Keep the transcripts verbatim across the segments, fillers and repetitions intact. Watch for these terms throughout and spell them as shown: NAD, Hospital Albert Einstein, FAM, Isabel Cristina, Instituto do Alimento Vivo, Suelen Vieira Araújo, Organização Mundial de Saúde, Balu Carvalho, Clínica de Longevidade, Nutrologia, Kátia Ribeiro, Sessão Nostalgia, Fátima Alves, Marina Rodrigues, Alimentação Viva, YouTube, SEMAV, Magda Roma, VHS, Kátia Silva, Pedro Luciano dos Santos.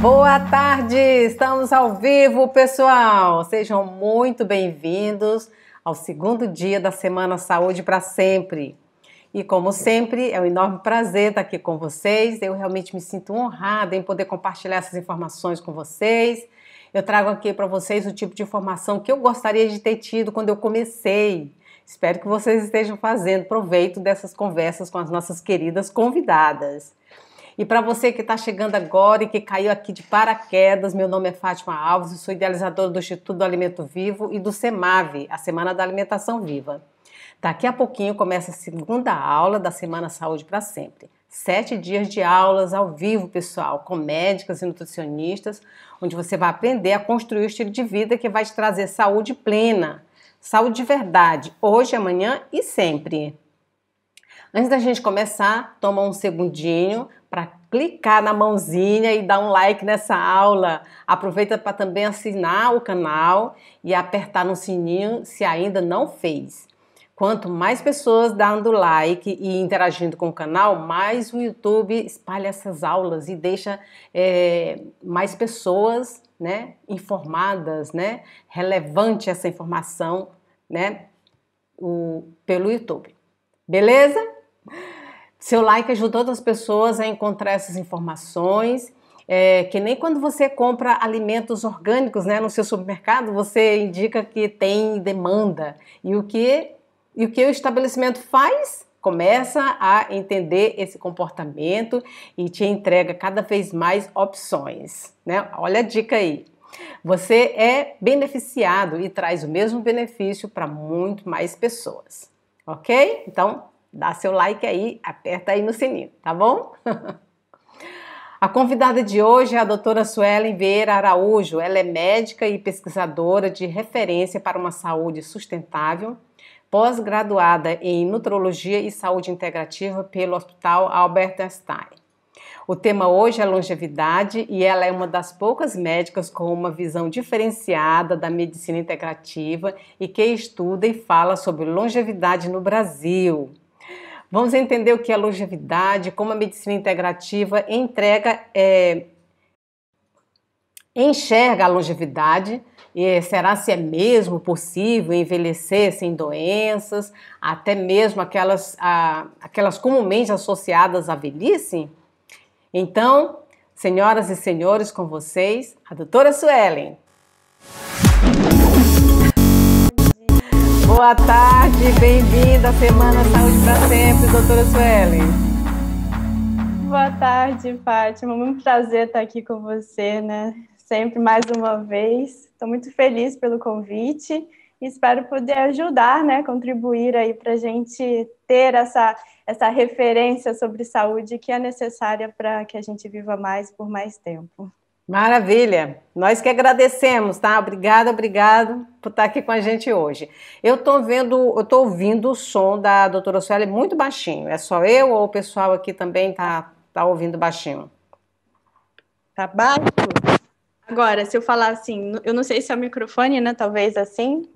Boa tarde, estamos ao vivo, pessoal. Sejam muito bem-vindos ao segundo dia da Semana Saúde para Sempre. E como sempre, é um enorme prazer estar aqui com vocês. Eu realmente me sinto honrada em poder compartilhar essas informações com vocês. Eu trago aqui para vocês o tipo de informação que eu gostaria de ter tido quando eu comecei. Espero que vocês estejam fazendo proveito dessas conversas com as nossas queridas convidadas. E para você que está chegando agora e que caiu aqui de paraquedas, meu nome é Fátima Alves, eu sou idealizadora do Instituto do Alimento Vivo e do SEMAV, a Semana da Alimentação Viva. Daqui a pouquinho começa a segunda aula da Semana Saúde para Sempre. Sete dias de aulas ao vivo, pessoal, com médicas e nutricionistas, onde você vai aprender a construir o estilo de vida que vai te trazer saúde plena, saúde de verdade, hoje, amanhã e sempre. Antes da gente começar, toma um segundinho para clicar na mãozinha e dar um like nessa aula. Aproveita para também assinar o canal e apertar no sininho se ainda não fez. Quanto mais pessoas dando like e interagindo com o canal, mais o YouTube espalha essas aulas e deixa é, mais pessoas, né, informadas, né, relevante essa informação, né, o, pelo YouTube. Beleza? Seu like ajuda outras pessoas a encontrar essas informações, é, que nem quando você compra alimentos orgânicos, né, no seu supermercado, você indica que tem demanda. E o que, e o, que o estabelecimento faz? Começa a entender esse comportamento e te entrega cada vez mais opções, né? Olha a dica aí. Você é beneficiado e traz o mesmo benefício para muito mais pessoas, ok? Então, dá seu like aí, aperta aí no sininho, tá bom? A convidada de hoje é a doutora Suelen Vieira Araújo. Ela é médica e pesquisadora de referência para uma saúde sustentável, pós-graduada em Nutrologia e Saúde Integrativa pelo Hospital Albert Einstein. O tema hoje é longevidade e ela é uma das poucas médicas com uma visão diferenciada da medicina integrativa e que estuda e fala sobre longevidade no Brasil. Vamos entender o que é longevidade, como a medicina integrativa entrega, é, enxerga a longevidade. E será se é mesmo possível envelhecer sem doenças, até mesmo aquelas, ah, aquelas comumente associadas à velhice? Então, senhoras e senhores, com vocês, a doutora Suelen. Boa tarde, bem-vinda à Semana Saúde para Sempre, doutora Suelen. Boa tarde, Fátima. Muito prazer estar aqui com você, né? Sempre mais uma vez. Estou muito feliz pelo convite e espero poder ajudar, né, contribuir aí para a gente ter essa, essa referência sobre saúde que é necessária para que a gente viva mais por mais tempo. Maravilha! Nós que agradecemos, tá? Obrigada, obrigado por estar aqui com a gente hoje. Eu estou vendo, eu estou ouvindo o som da doutora Suelen muito baixinho. É só eu ou o pessoal aqui também tá, tá ouvindo baixinho? Tá baixo? Agora, se eu falar assim, eu não sei se é o microfone, né? Talvez assim.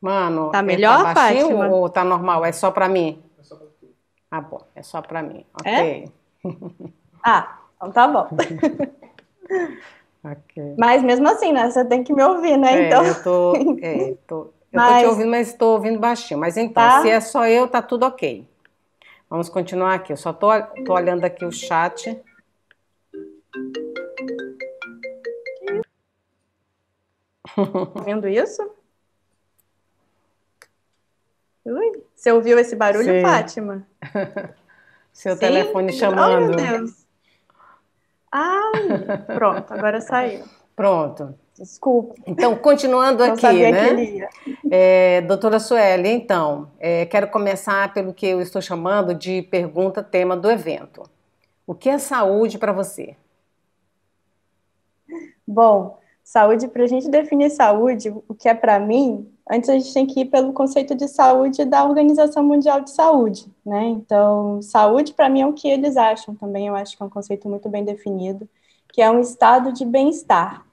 Mano, tá melhor, tá baixinho, Fátima? Ou tá normal? É só pra mim? É só pra ti. Ah, bom, é só pra mim. Ok. É? Ah, então tá bom. Okay. Mas mesmo assim, né? Você tem que me ouvir, né? É, então. Eu tô, é, tô, mas... eu tô te ouvindo, mas tô ouvindo baixinho. Mas então, tá. Se é só eu, tá tudo ok. Vamos continuar aqui. Eu só tô, tô olhando aqui o chat. Tá vendo isso? Ui, você ouviu esse barulho, sim. Fátima? Seu sim? Telefone chamando. Oh, meu Deus. Ah, pronto, agora saiu. Pronto. Desculpa. Então, continuando não aqui, sabia, né? É, doutora Suelen, então, é, quero começar pelo que eu estou chamando de pergunta tema do evento. O que é saúde para você? Bom... Saúde, para a gente definir saúde, o que é para mim, antes a gente tem que ir pelo conceito de saúde da Organização Mundial de Saúde, né? Então, saúde para mim é o que eles acham também, eu acho que é um conceito muito bem definido, que é um estado de bem-estar,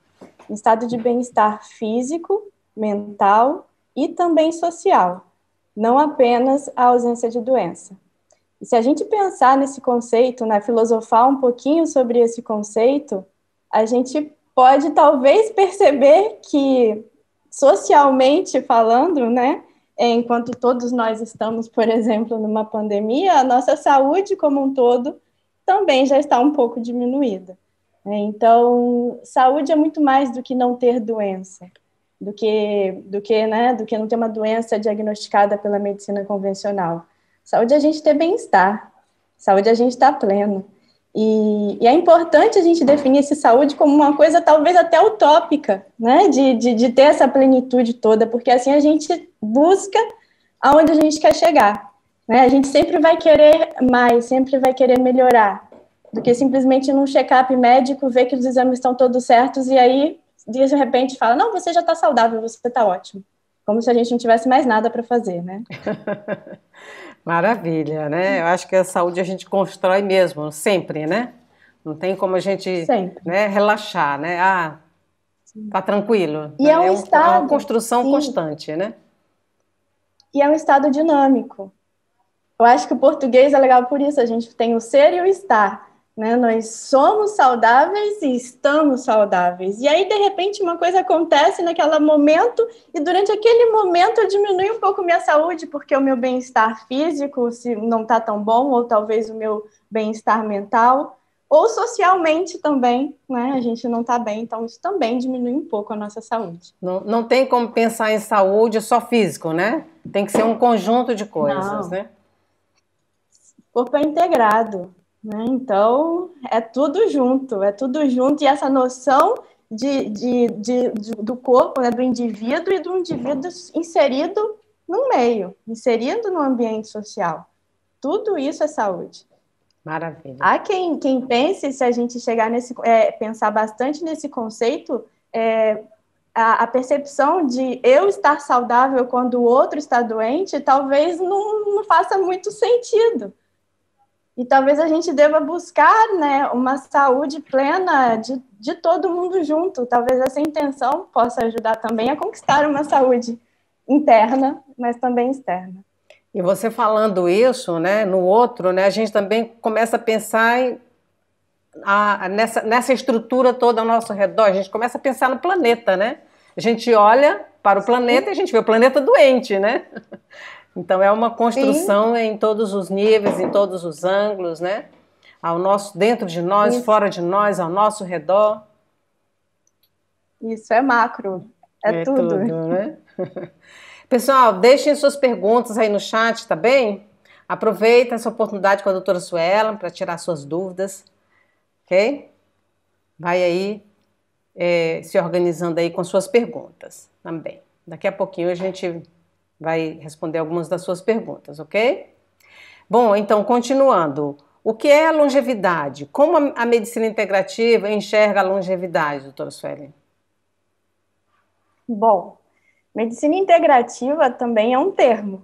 um estado de bem-estar físico, mental e também social, não apenas a ausência de doença. E se a gente pensar nesse conceito, né, filosofar um pouquinho sobre esse conceito, a gente pode talvez perceber que, socialmente falando, né, enquanto todos nós estamos, por exemplo, numa pandemia, a nossa saúde como um todo também já está um pouco diminuída. Então, saúde é muito mais do que não ter doença, do que, do que, né, do que não ter uma doença diagnosticada pela medicina convencional. Saúde é a gente ter bem-estar, saúde é a gente estar pleno. E, e é importante a gente definir essa saúde como uma coisa talvez até utópica, né, de, de, de ter essa plenitude toda, porque assim a gente busca aonde a gente quer chegar, né? A gente sempre vai querer mais, sempre vai querer melhorar, do que simplesmente num check-up médico, ver que os exames estão todos certos e aí, de repente, fala, não, você já está saudável, você está ótimo. Como se a gente não tivesse mais nada para fazer, né? Maravilha, né? Eu acho que a saúde a gente constrói mesmo, sempre, né? Não tem como a gente né, relaxar, né? Ah, tá tranquilo. E né? é um estado... É uma construção sim. constante, né? E é um estado dinâmico. Eu acho que o português é legal por isso, a gente tem o ser e o estar, né? Nós somos saudáveis e estamos saudáveis. E aí, de repente, uma coisa acontece naquele momento e durante aquele momento eu diminuo um pouco minha saúde porque o meu bem-estar físico se não está tão bom ou talvez o meu bem-estar mental ou socialmente também, né? A gente não está bem, então isso também diminui um pouco a nossa saúde. Não, não tem como pensar em saúde só físico, né? Tem que ser um conjunto de coisas, não. né? O corpo é integrado. Então, é tudo junto, é tudo junto, e essa noção de, de, de, de, do corpo, né, do indivíduo e do indivíduo inserido no meio, inserido no ambiente social. Tudo isso é saúde. Maravilha. Há quem, quem pense, se a gente chegar nesse, é, pensar bastante nesse conceito, é, a, a percepção de eu estar saudável quando o outro está doente, talvez não, não faça muito sentido. E talvez a gente deva buscar, né, uma saúde plena de, de todo mundo junto. Talvez essa intenção possa ajudar também a conquistar uma saúde interna, mas também externa. E você falando isso, né, no outro, né, a gente também começa a pensar em, a, nessa, nessa estrutura toda ao nosso redor. A gente começa a pensar no planeta, né? A gente olha para o planeta e a gente vê o planeta doente, né? Então, é uma construção Sim. em todos os níveis, em todos os ângulos, né? Ao nosso, dentro de nós, Isso. fora de nós, ao nosso redor. Isso é macro, é, é tudo. tudo né? Pessoal, deixem suas perguntas aí no chat, tá bem? Aproveita essa oportunidade com a doutora Suelen para tirar suas dúvidas, ok? Vai aí é, se organizando aí com suas perguntas também. Daqui a pouquinho a gente... vai responder algumas das suas perguntas, ok? Bom, então, continuando. O que é a longevidade? Como a medicina integrativa enxerga a longevidade, doutora Suelen? Bom, medicina integrativa também é um termo,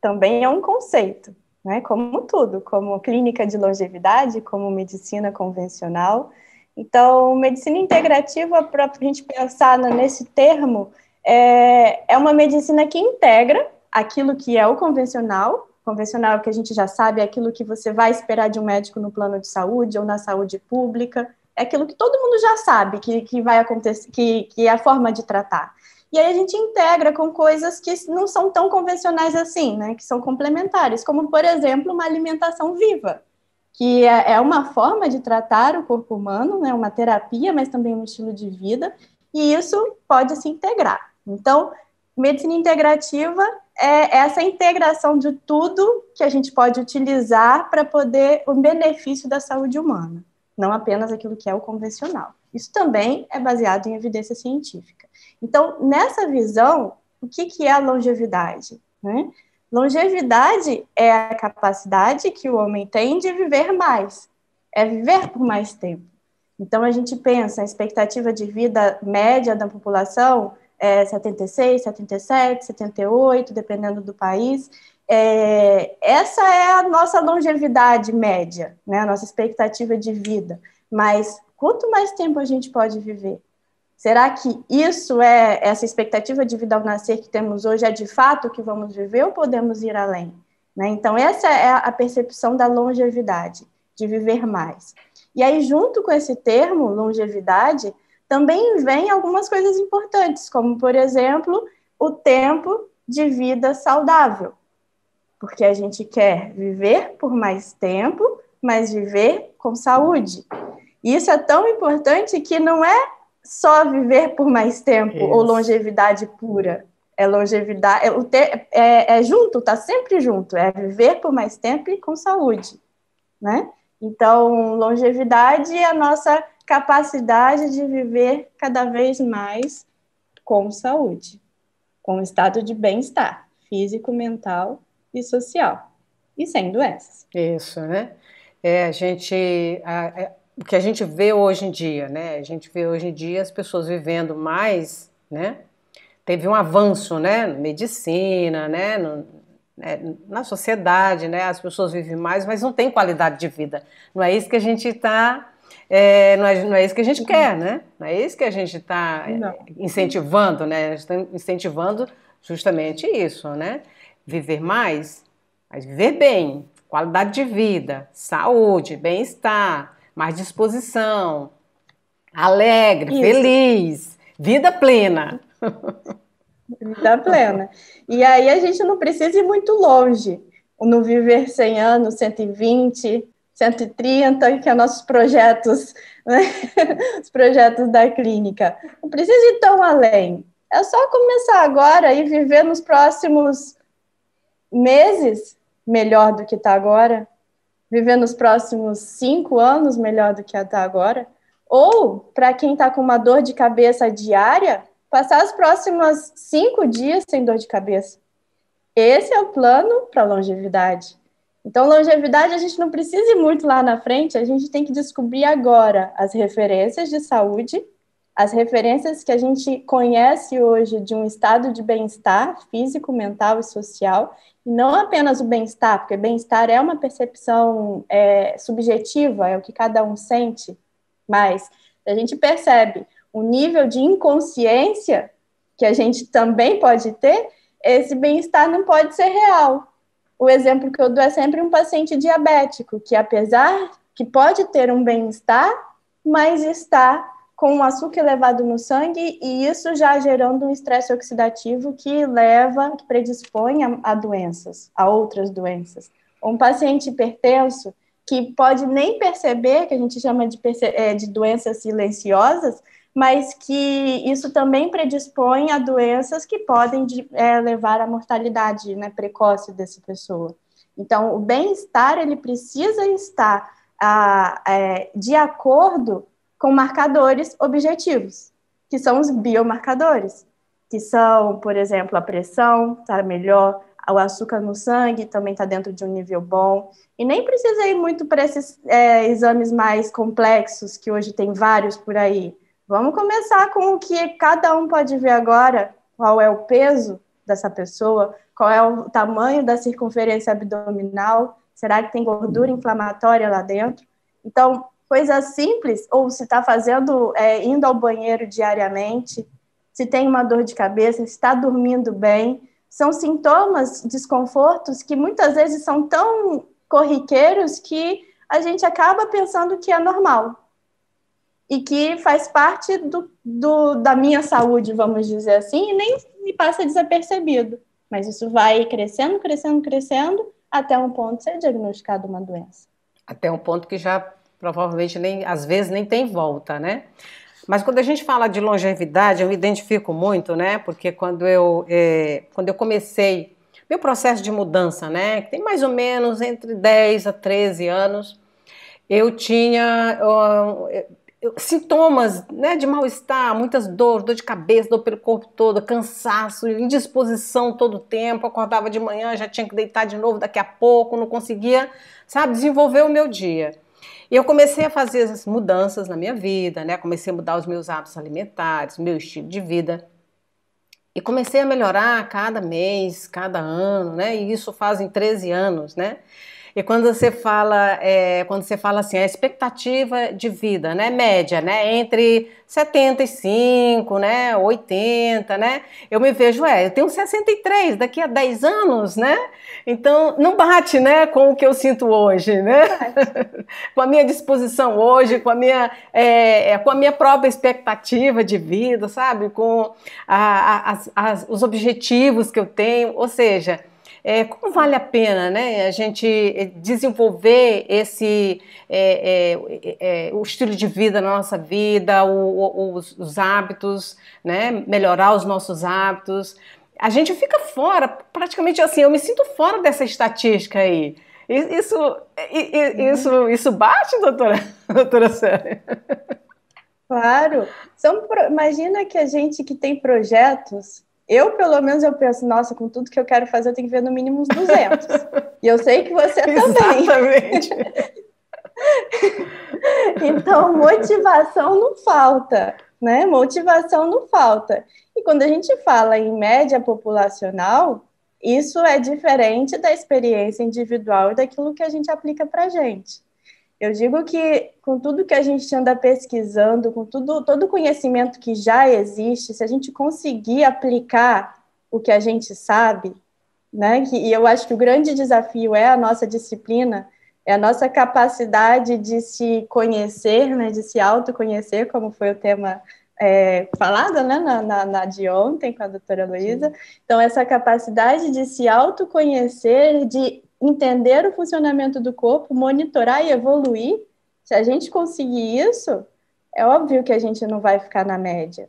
também é um conceito, né? Como tudo, como clínica de longevidade, como medicina convencional. Então, medicina integrativa, para a gente pensar nesse termo... É uma medicina que integra aquilo que é o convencional, convencional que a gente já sabe, é aquilo que você vai esperar de um médico no plano de saúde ou na saúde pública, é aquilo que todo mundo já sabe que, que vai acontecer, que, que é a forma de tratar. E aí a gente integra com coisas que não são tão convencionais assim, né, que são complementares, como, por exemplo, uma alimentação viva, que é, é uma forma de tratar o corpo humano, né, uma terapia, mas também um estilo de vida, e isso pode se integrar. Então, medicina integrativa é essa integração de tudo que a gente pode utilizar para poder o benefício da saúde humana, não apenas aquilo que é o convencional. Isso também é baseado em evidência científica. Então, nessa visão, o que, que é a longevidade? Né? Longevidade é a capacidade que o homem tem de viver mais, é viver por mais tempo. Então, a gente pensa, a expectativa de vida média da população é setenta e seis, setenta e sete, setenta e oito, dependendo do país. É, essa é a nossa longevidade média, né? A nossa expectativa de vida. Mas quanto mais tempo a gente pode viver? Será que isso é essa expectativa de vida ao nascer que temos hoje é de fato que vamos viver ou podemos ir além? Né? Então, essa é a percepção da longevidade, de viver mais. E aí, junto com esse termo, longevidade, também vem algumas coisas importantes, como, por exemplo, o tempo de vida saudável. Porque a gente quer viver por mais tempo, mas viver com saúde. E isso é tão importante que não é só viver por mais tempo isso. ou longevidade pura. É longevidade, é, o te, é, é junto, tá sempre junto. É viver por mais tempo e com saúde, né? Então, longevidade é a nossa capacidade de viver cada vez mais com saúde, com estado de bem-estar físico, mental e social, e sem doenças. Isso, né? É, a gente, a, é, o que a gente vê hoje em dia, né? A gente vê hoje em dia as pessoas vivendo mais, né? Teve um avanço, né, na medicina, né, no, né, na sociedade, né, as pessoas vivem mais, mas não tem qualidade de vida. Não é isso que a gente está, é, não, é, não é isso que a gente quer, né? Não é isso que a gente está incentivando, né? A gente está incentivando justamente isso, né? Viver mais, mas viver bem, qualidade de vida, saúde, bem-estar, mais disposição, alegre, isso. feliz, vida plena. Vida plena. E aí a gente não precisa ir muito longe no viver cem anos, cento e vinte, cento e trinta, que é nossos projetos, né? Os projetos da clínica. Não precisa ir tão além. É só começar agora e viver nos próximos meses melhor do que está agora, viver nos próximos cinco anos melhor do que está agora, ou para quem está com uma dor de cabeça diária, passar os próximos cinco dias sem dor de cabeça. Esse é o plano para longevidade. Então, longevidade, a gente não precisa ir muito lá na frente, a gente tem que descobrir agora as referências de saúde, as referências que a gente conhece hoje de um estado de bem-estar físico, mental e social, e não apenas o bem-estar, porque bem-estar é uma percepção é, subjetiva, é o que cada um sente, mas a gente percebe o nível de inconsciência que a gente também pode ter, esse bem-estar não pode ser real. O exemplo que eu dou é sempre um paciente diabético, que apesar que pode ter um bem-estar, mas está com um açúcar elevado no sangue e isso já gerando um estresse oxidativo que leva, que predispõe a, a doenças, a outras doenças. Um paciente hipertenso que pode nem perceber, que a gente chama de, de doenças silenciosas, mas que isso também predispõe a doenças que podem é, levar à mortalidade, né, precoce dessa pessoa. Então, o bem-estar, ele precisa estar ah, é, de acordo com marcadores objetivos, que são os biomarcadores, que são, por exemplo, a pressão, tá melhor, o açúcar no sangue também está dentro de um nível bom, e nem precisa ir muito para esses é, exames mais complexos, que hoje tem vários por aí. Vamos começar com o que cada um pode ver agora, qual é o peso dessa pessoa, qual é o tamanho da circunferência abdominal, será que tem gordura inflamatória lá dentro? Então, coisas simples, ou se está fazendo, é, indo ao banheiro diariamente, se tem uma dor de cabeça, se está dormindo bem, são sintomas, desconfortos que muitas vezes são tão corriqueiros que a gente acaba pensando que é normal. E que faz parte do, do, da minha saúde, vamos dizer assim, e nem me passa desapercebido. Mas isso vai crescendo, crescendo, crescendo, até um ponto ser diagnosticado uma doença. Até um ponto que já provavelmente, nem, às vezes, nem tem volta, né? Mas quando a gente fala de longevidade, eu me identifico muito, né? Porque quando eu, é, quando eu comecei meu processo de mudança, né? Que tem mais ou menos entre dez a treze anos, eu tinha... Eu, eu, sintomas, né, de mal-estar, muitas dores, dor de cabeça, dor pelo corpo todo, cansaço, indisposição todo o tempo, acordava de manhã, já tinha que deitar de novo daqui a pouco, não conseguia, sabe, desenvolver o meu dia. E eu comecei a fazer essas mudanças na minha vida, né, comecei a mudar os meus hábitos alimentares, meu estilo de vida, e comecei a melhorar cada mês, cada ano, né, e isso fazem treze anos, né, E quando você fala, é, quando você fala assim, a expectativa de vida, né, média, né, entre setenta e cinco, né, oitenta, né, eu me vejo, é, eu tenho sessenta e três, daqui a dez anos, né, então não bate, né, com o que eu sinto hoje, né, com a minha disposição hoje, com a minha, é, com a minha própria expectativa de vida, sabe, com a, a, as, as, os objetivos que eu tenho, ou seja... É, como vale a pena, né, a gente desenvolver esse é, é, é, o estilo de vida na nossa vida, o, o, os, os hábitos, né, melhorar os nossos hábitos. A gente fica fora, praticamente assim, eu me sinto fora dessa estatística aí. Isso, isso, isso bate, doutora, doutora Suelen? Claro. São, imagina que a gente que tem projetos... Eu, pelo menos, eu penso, nossa, com tudo que eu quero fazer, eu tenho que ver no mínimo uns duzentos. E eu sei que você também. Exatamente. Então, motivação não falta, né? Motivação não falta. E quando a gente fala em média populacional, isso é diferente da experiência individual e daquilo que a gente aplica para a gente. Eu digo que com tudo que a gente anda pesquisando, com tudo, todo o conhecimento que já existe, se a gente conseguir aplicar o que a gente sabe, né? Que, e eu acho que o grande desafio é a nossa disciplina, é a nossa capacidade de se conhecer, né? De se autoconhecer, como foi o tema é, falado, né? na, na, na de ontem com a doutora Luísa. Então, essa capacidade de se autoconhecer, de entender o funcionamento do corpo, monitorar e evoluir, se a gente conseguir isso, é óbvio que a gente não vai ficar na média.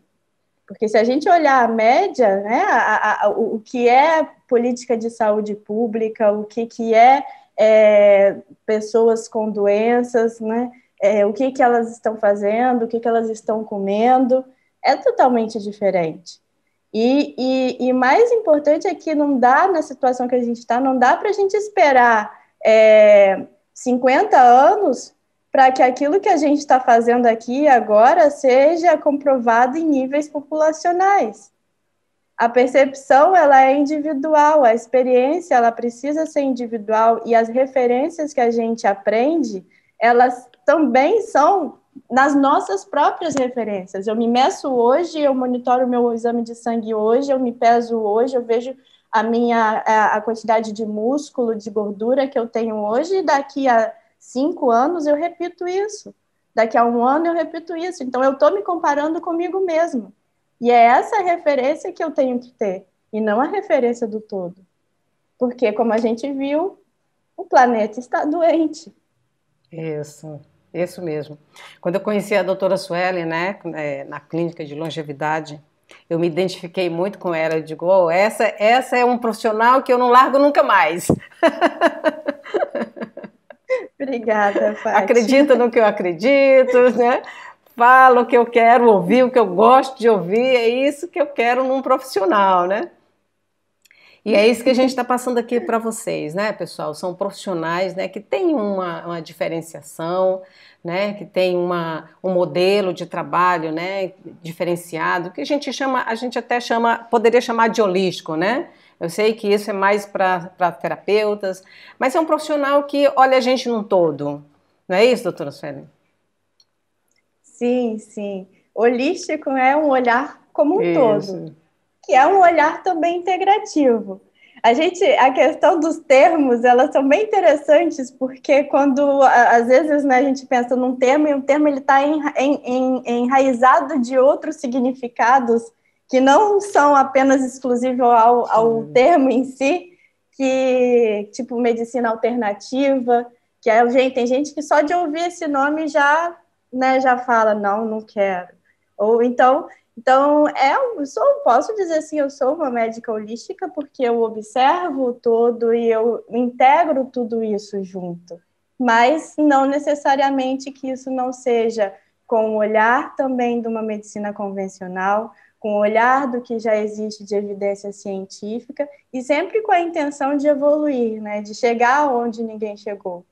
Porque se a gente olhar a média, né, a, a, o que é política de saúde pública, o que, que é, é pessoas com doenças, né, é, o que, que elas estão fazendo, o que, que elas estão comendo, é totalmente diferente. E, e, e mais importante é que não dá, na situação que a gente está, não dá para a gente esperar é, cinquenta anos para que aquilo que a gente está fazendo aqui agora seja comprovado em níveis populacionais. A percepção, ela é individual, a experiência, ela precisa ser individual, e as referências que a gente aprende, elas também são... nas nossas próprias referências. Eu me meço hoje, eu monitoro o meu exame de sangue hoje, eu me peso hoje, eu vejo a minha a quantidade de músculo, de gordura que eu tenho hoje, e daqui a cinco anos eu repito isso, daqui a um ano eu repito isso. Então, eu estou me comparando comigo mesmo. E é essa referência que eu tenho que ter, e não a referência do todo. Porque, como a gente viu, o planeta está doente. Isso. Isso mesmo. Quando eu conheci a doutora Suelen, né, na Clínica de Longevidade, eu me identifiquei muito com ela. Eu digo, oh, essa, essa é um profissional que eu não largo nunca mais. Obrigada, Fátima. Acredito no que eu acredito, né? Falo o que eu quero ouvir, o que eu gosto de ouvir, é isso que eu quero num profissional, né? E é isso que a gente está passando aqui para vocês, né, pessoal? São profissionais, né, que têm uma, uma diferenciação, né, que tem uma, um modelo de trabalho, né, diferenciado, que a gente chama, a gente até chama, poderia chamar de holístico, né? Eu sei que isso é mais para terapeutas, mas é um profissional que olha a gente num todo. Não é isso, doutora Suelen? Sim, sim. Holístico é um olhar como um isso. todo. Que é um olhar também integrativo. A gente, a questão dos termos, elas são bem interessantes, porque quando, às vezes, né, a gente pensa num termo, e um termo está enraizado de outros significados, que não são apenas exclusivos ao, ao termo em si, que, tipo, medicina alternativa, que é, gente, tem gente que só de ouvir esse nome já, né, já fala, não, não quero. Ou então... Então, eu sou, posso dizer assim, eu sou uma médica holística porque eu observo tudo e eu integro tudo isso junto. Mas não necessariamente que isso não seja com o olhar também de uma medicina convencional, com o olhar do que já existe de evidência científica e sempre com a intenção de evoluir, né? De chegar onde ninguém chegou.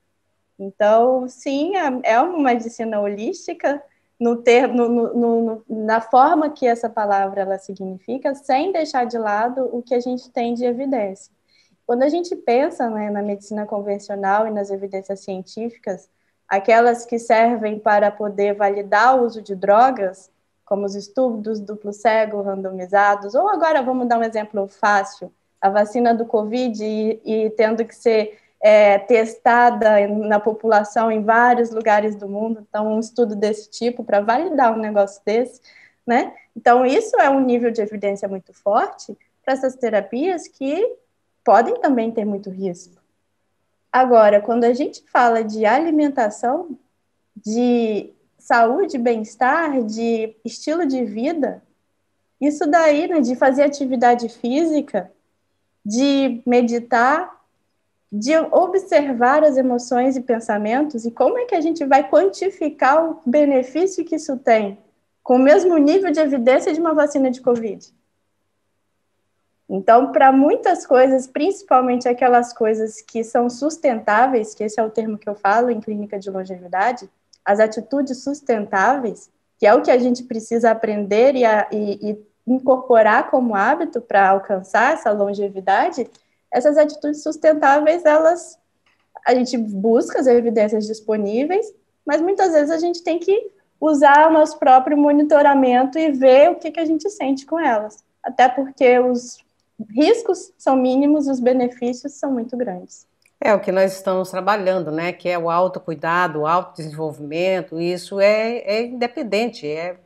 Então, sim, é uma medicina holística, No ter, no, no, no, na forma que essa palavra ela significa, sem deixar de lado o que a gente tem de evidência. Quando a gente pensa, né, na medicina convencional e nas evidências científicas, aquelas que servem para poder validar o uso de drogas, como os estudos duplo-cego, randomizados, ou agora vamos dar um exemplo fácil, a vacina do Covid e, e tendo que ser é, testada na população em vários lugares do mundo, então um estudo desse tipo para validar um negócio desse, né? Então isso é um nível de evidência muito forte para essas terapias que podem também ter muito risco. Agora, quando a gente fala de alimentação, de saúde, bem-estar, de estilo de vida, isso daí, né, de fazer atividade física, de meditar, de observar as emoções e pensamentos, e como é que a gente vai quantificar o benefício que isso tem com o mesmo nível de evidência de uma vacina de Covid? Então, para muitas coisas, principalmente aquelas coisas que são sustentáveis, que esse é o termo que eu falo em clínica de longevidade, as atitudes sustentáveis, que é o que a gente precisa aprender e, a, e, e incorporar como hábito para alcançar essa longevidade, essas atitudes sustentáveis, elas, a gente busca as evidências disponíveis, mas muitas vezes a gente tem que usar o nosso próprio monitoramento e ver o que, que a gente sente com elas. Até porque os riscos são mínimos, os benefícios são muito grandes. É o que nós estamos trabalhando, né? Que é o autocuidado, o autodesenvolvimento, isso é, é independente, é,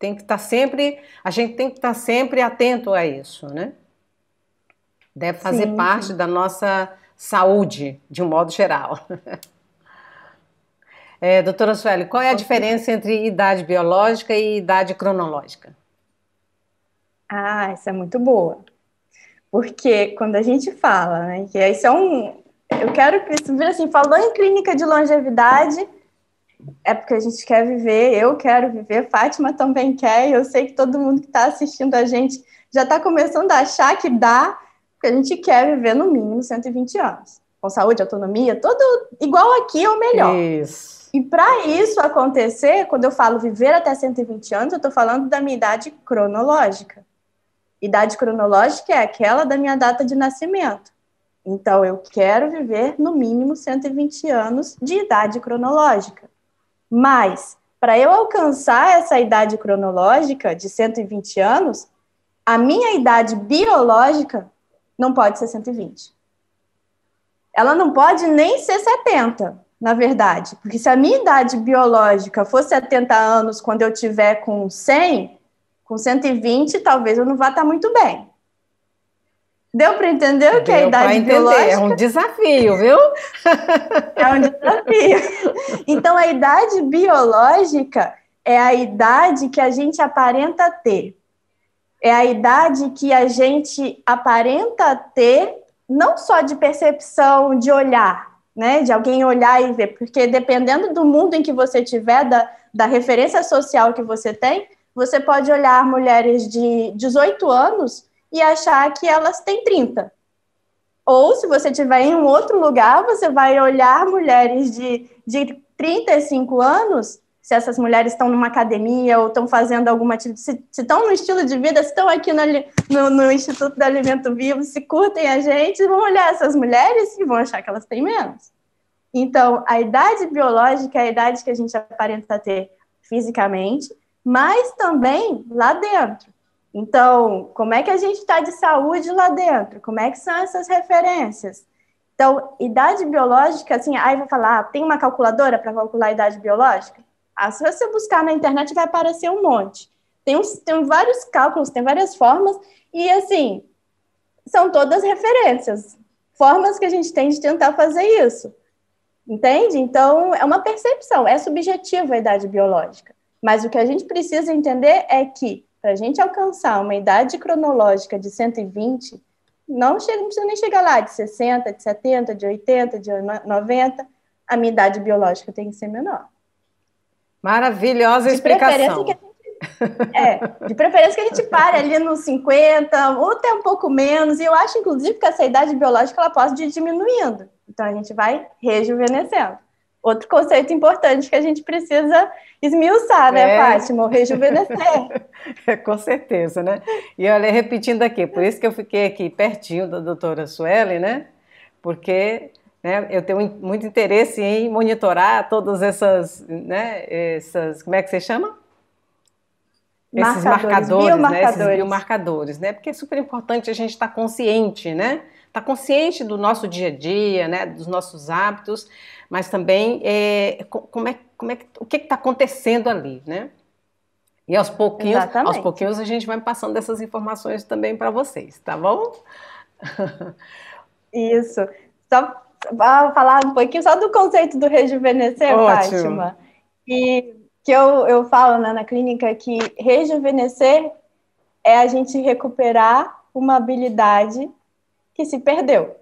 tem que estar sempre, a gente tem que estar sempre atento a isso, né? Deve fazer sim, parte sim. da nossa saúde, de um modo geral. É, doutora Suelen, qual é a diferença entre idade biológica e idade cronológica? Ah, isso é muito boa. Porque quando a gente fala, né, que isso é um... Eu quero que isso vira assim, falou em clínica de longevidade, é porque a gente quer viver, eu quero viver, Fátima também quer, eu sei que todo mundo que está assistindo a gente já está começando a achar que dá, porque a gente quer viver no mínimo cento e vinte anos, com saúde, autonomia, tudo igual aqui ou melhor. Isso. E para isso acontecer, quando eu falo viver até cento e vinte anos, eu estou falando da minha idade cronológica. Idade cronológica é aquela da minha data de nascimento. Então, eu quero viver no mínimo cento e vinte anos de idade cronológica. Mas, para eu alcançar essa idade cronológica de cento e vinte anos, a minha idade biológica não pode ser cento e vinte. Ela não pode nem ser setenta, na verdade. Porque se a minha idade biológica for setenta anos quando eu tiver com cem... Com cento e vinte, talvez eu não vá estar muito bem. Deu para entender o que é a idade biológica? É um desafio, viu? É um desafio. Então, a idade biológica é a idade que a gente aparenta ter. É a idade que a gente aparenta ter, não só de percepção, de olhar, né? De alguém olhar e ver. Porque dependendo do mundo em que você tiver, da, da referência social que você tem, você pode olhar mulheres de dezoito anos e achar que elas têm trinta. Ou, se você estiver em um outro lugar, você vai olhar mulheres de, de trinta e cinco anos, se essas mulheres estão numa academia ou estão fazendo alguma atividade, se, se estão no estilo de vida, se estão aqui no, no, no Instituto do Alimento Vivo, se curtem a gente, vão olhar essas mulheres e vão achar que elas têm menos. Então, a idade biológica é a idade que a gente aparenta ter fisicamente, mas também lá dentro. Então, como é que a gente está de saúde lá dentro? Como é que são essas referências? Então, idade biológica, assim, aí vai falar, ah, tem uma calculadora para calcular a idade biológica? Ah, se você buscar na internet vai aparecer um monte. Tem, uns, tem vários cálculos, tem várias formas, e assim, são todas referências, formas que a gente tem de tentar fazer isso. Entende? Então, é uma percepção, é subjetiva a idade biológica. Mas o que a gente precisa entender é que, para a gente alcançar uma idade cronológica de cento e vinte, não, chega, não precisa nem chegar lá de sessenta, de setenta, de oitenta, de noventa, a minha idade biológica tem que ser menor. Maravilhosa de explicação. Que a gente, é, de preferência que a gente pare ali nos cinquenta, ou até um pouco menos, e eu acho, inclusive, que essa idade biológica ela pode ir diminuindo. Então, a gente vai rejuvenescendo. Outro conceito importante que a gente precisa esmiuçar, né, é. Fátima? O rejuvenescer. É, com certeza, né? E olha, repetindo aqui, por isso que eu fiquei aqui pertinho da doutora Suelen, né? Porque né, eu tenho muito interesse em monitorar todas essas, né, essas, como é que você chama? Esses marcadores, marcadores, né? Esses biomarcadores, né? Porque é super importante a gente estar consciente, né? Estar consciente do nosso dia a dia, né? Dos nossos hábitos, mas também é, como é, como é, o que está acontecendo ali, né? E aos pouquinhos, Exatamente. aos pouquinhos a gente vai passando essas informações também para vocês, tá bom? Isso. Só falar um pouquinho só do conceito do rejuvenescer, Ótimo. Fátima. E que eu, eu falo né, na clínica que rejuvenescer é a gente recuperar uma habilidade que se perdeu.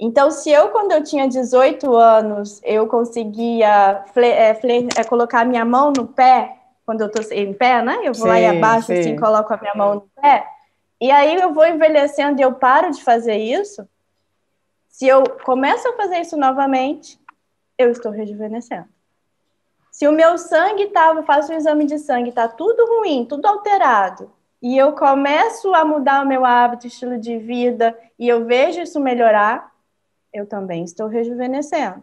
Então, se eu, quando eu tinha dezoito anos, eu conseguia fle, é, fle, é, colocar a minha mão no pé, quando eu tô em pé, né? Eu vou sim, lá e abaixo, sim. assim, coloco a minha mão no pé. E aí eu vou envelhecendo e eu paro de fazer isso. Se eu começo a fazer isso novamente, eu estou rejuvenescendo. Se o meu sangue tá, eu faço um exame de sangue, tá tudo ruim, tudo alterado, e eu começo a mudar o meu hábito, estilo de vida, e eu vejo isso melhorar, eu também estou rejuvenescendo.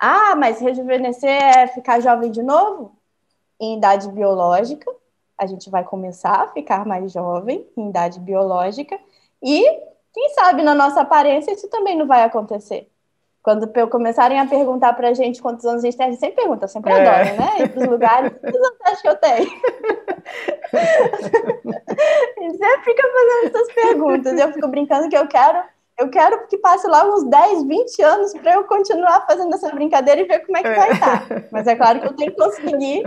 Ah, mas rejuvenescer é ficar jovem de novo? Em idade biológica, a gente vai começar a ficar mais jovem, em idade biológica, e quem sabe na nossa aparência isso também não vai acontecer. Quando começarem a perguntar pra gente quantos anos a gente tem, a gente sempre pergunta, sempre é. adora, né? E pros lugares, quantos anos acho que eu tenho? A gente sempre fica fazendo essas perguntas. Eu fico brincando que eu quero, eu quero que passe lá uns dez, vinte anos pra eu continuar fazendo essa brincadeira e ver como é que vai estar. Mas é claro que eu tenho que conseguir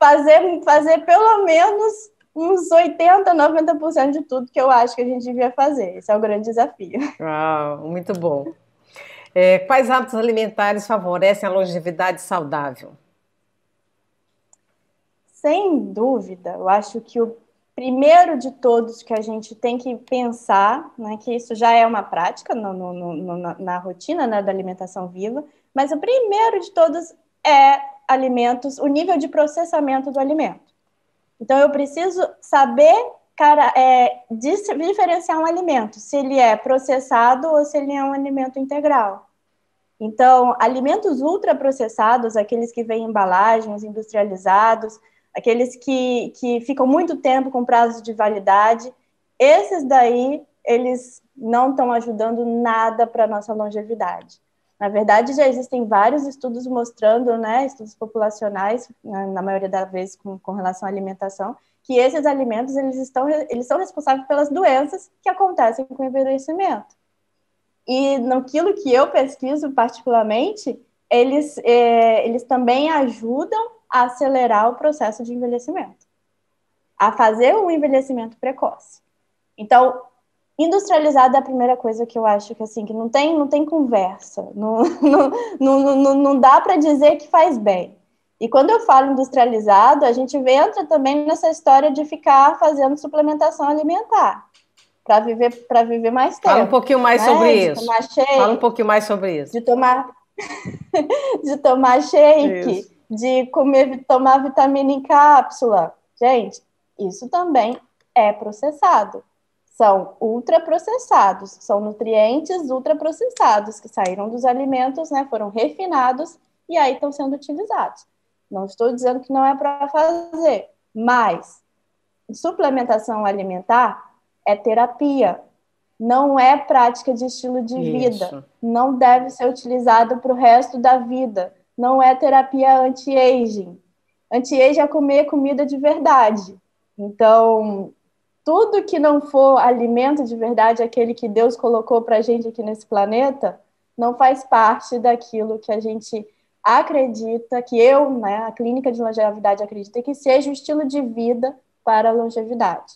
fazer, fazer pelo menos uns oitenta, noventa por cento de tudo que eu acho que a gente devia fazer. Esse é o grande desafio. Uau, muito bom. É, quais hábitos alimentares favorecem a longevidade saudável? Sem dúvida, eu acho que o primeiro de todos que a gente tem que pensar, né, que isso já é uma prática no, no, no, na, na rotina né, da alimentação viva, mas o primeiro de todos é alimentos, o nível de processamento do alimento. Então eu preciso saber cara, é, diferenciar um alimento, se ele é processado ou se ele é um alimento integral. Então, alimentos ultraprocessados, aqueles que vêm em embalagens, industrializados, aqueles que, que ficam muito tempo com prazo de validade, esses daí, eles não estão ajudando nada para a nossa longevidade. Na verdade, já existem vários estudos mostrando, né, estudos populacionais, na, na maioria das vezes com, com relação à alimentação, que esses alimentos, eles, estão, eles são responsáveis pelas doenças que acontecem com o envelhecimento. E naquilo que eu pesquiso particularmente, eles, eh, eles também ajudam a acelerar o processo de envelhecimento, a fazer um envelhecimento precoce. Então, industrializado é a primeira coisa que eu acho que, assim, que não tem, não tem conversa, não, não, não, não, não dá para dizer que faz bem. E quando eu falo industrializado, a gente entra também nessa história de ficar fazendo suplementação alimentar, para viver, para viver mais tempo. Fala um pouquinho mais né? sobre de isso. Shake, Fala um pouquinho mais sobre isso. De tomar, de tomar shake, isso. de comer, tomar vitamina em cápsula. Gente, isso também é processado. São ultraprocessados, são nutrientes ultraprocessados que saíram dos alimentos, né, foram refinados e aí estão sendo utilizados. Não estou dizendo que não é para fazer, mas suplementação alimentar é terapia, não é prática de estilo de Isso. vida, não deve ser utilizado para o resto da vida, não é terapia anti-aging. Anti-aging é comer comida de verdade. Então, tudo que não for alimento de verdade, aquele que Deus colocou para a gente aqui nesse planeta, não faz parte daquilo que a gente acredita, que eu, né, a Clínica de Longevidade acredita que seja um estilo de vida para a longevidade.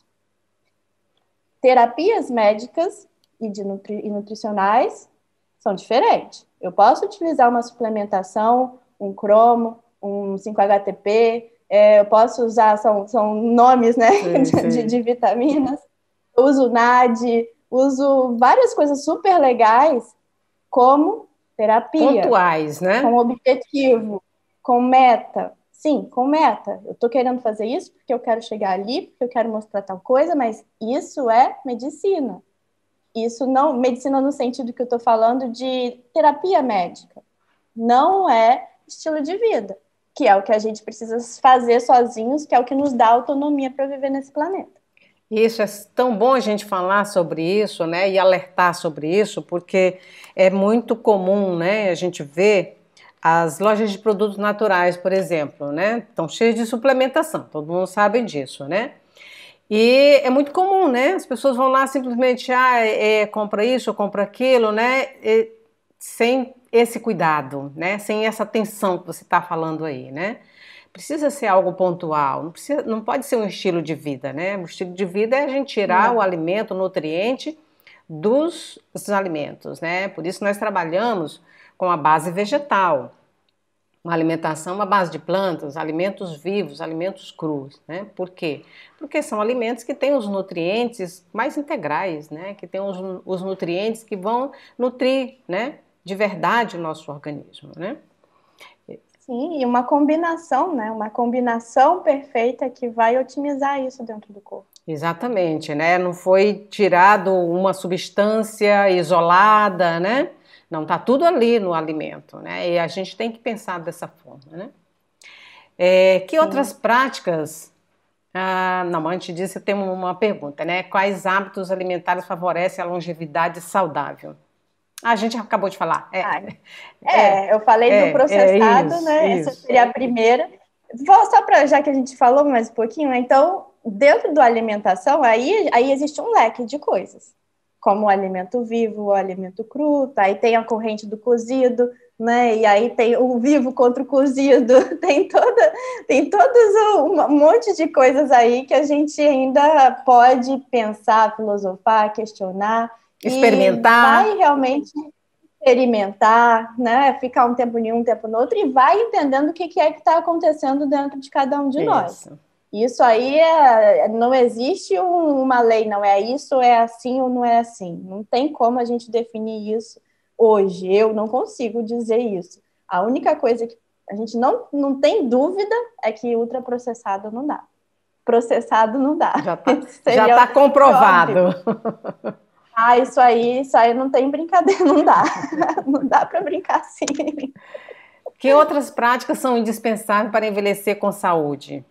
Terapias médicas e, de nutri- e nutricionais são diferentes. Eu posso utilizar uma suplementação, um cromo, um cinco H T P, é, eu posso usar, são, são nomes né, sim, sim. De, de vitaminas, eu uso N A D, uso várias coisas super legais, como terapia. Pontuais, né? Com objetivo, com meta. Sim, com meta. Eu tô querendo fazer isso porque eu quero chegar ali, porque eu quero mostrar tal coisa, mas isso é medicina. Isso não... Medicina no sentido que eu tô falando de terapia médica. Não é estilo de vida, que é o que a gente precisa fazer sozinhos, que é o que nos dá autonomia para viver nesse planeta. Isso, é tão bom a gente falar sobre isso, né, e alertar sobre isso, porque é muito comum, né, a gente vê as lojas de produtos naturais, por exemplo, né, estão cheias de suplementação, todo mundo sabe disso, né, e é muito comum, né, as pessoas vão lá simplesmente, ah, é, compra isso, compra aquilo, né, e, sem esse cuidado, né, sem essa atenção que você está falando aí, né. Precisa ser algo pontual, não, precisa, não pode ser um estilo de vida, né? O estilo de vida é a gente tirar não. o alimento, o nutriente dos, dos alimentos, né? Por isso nós trabalhamos com a base vegetal, uma alimentação à base de plantas, alimentos vivos, alimentos crus, né? Por quê? Porque são alimentos que têm os nutrientes mais integrais, né? Que têm os, os nutrientes que vão nutrir, né? De verdade o nosso organismo, né? Sim, e uma combinação, né? Uma combinação perfeita que vai otimizar isso dentro do corpo. Exatamente, né? Não foi tirado uma substância isolada, né? Não, tá tudo ali no alimento, né? E a gente tem que pensar dessa forma, né? É, que Sim. outras práticas... Ah, não, antes disso eu tenho uma pergunta, né? Quais hábitos alimentares favorecem a longevidade saudável? A gente acabou de falar. É, ah, é, é eu falei é, do processado, é isso, né? Isso. Essa seria a primeira. Vou só para, já que a gente falou mais um pouquinho, né? Então, dentro da alimentação, aí, aí existe um leque de coisas, como o alimento vivo, o alimento cru, tá? Aí tem a corrente do cozido, né? E aí tem o vivo contra o cozido, tem toda, tem todos um monte de coisas aí que a gente ainda pode pensar, filosofar, questionar. Experimentar. E vai realmente experimentar, né? Ficar um tempo em um, um tempo no outro e vai entendendo o que, que é que está acontecendo dentro de cada um de isso. nós. Isso aí é, não existe um, uma lei, não é isso, é assim ou não é assim. Não tem como a gente definir isso hoje. Eu não consigo dizer isso. A única coisa que a gente não, não tem dúvida é que ultraprocessado não dá. Processado não dá. Já está já tá comprovado. Óbvio. Ah, isso aí, isso aí não tem brincadeira, não dá. Não dá para brincar assim. Que outras práticas são indispensáveis para envelhecer com saúde?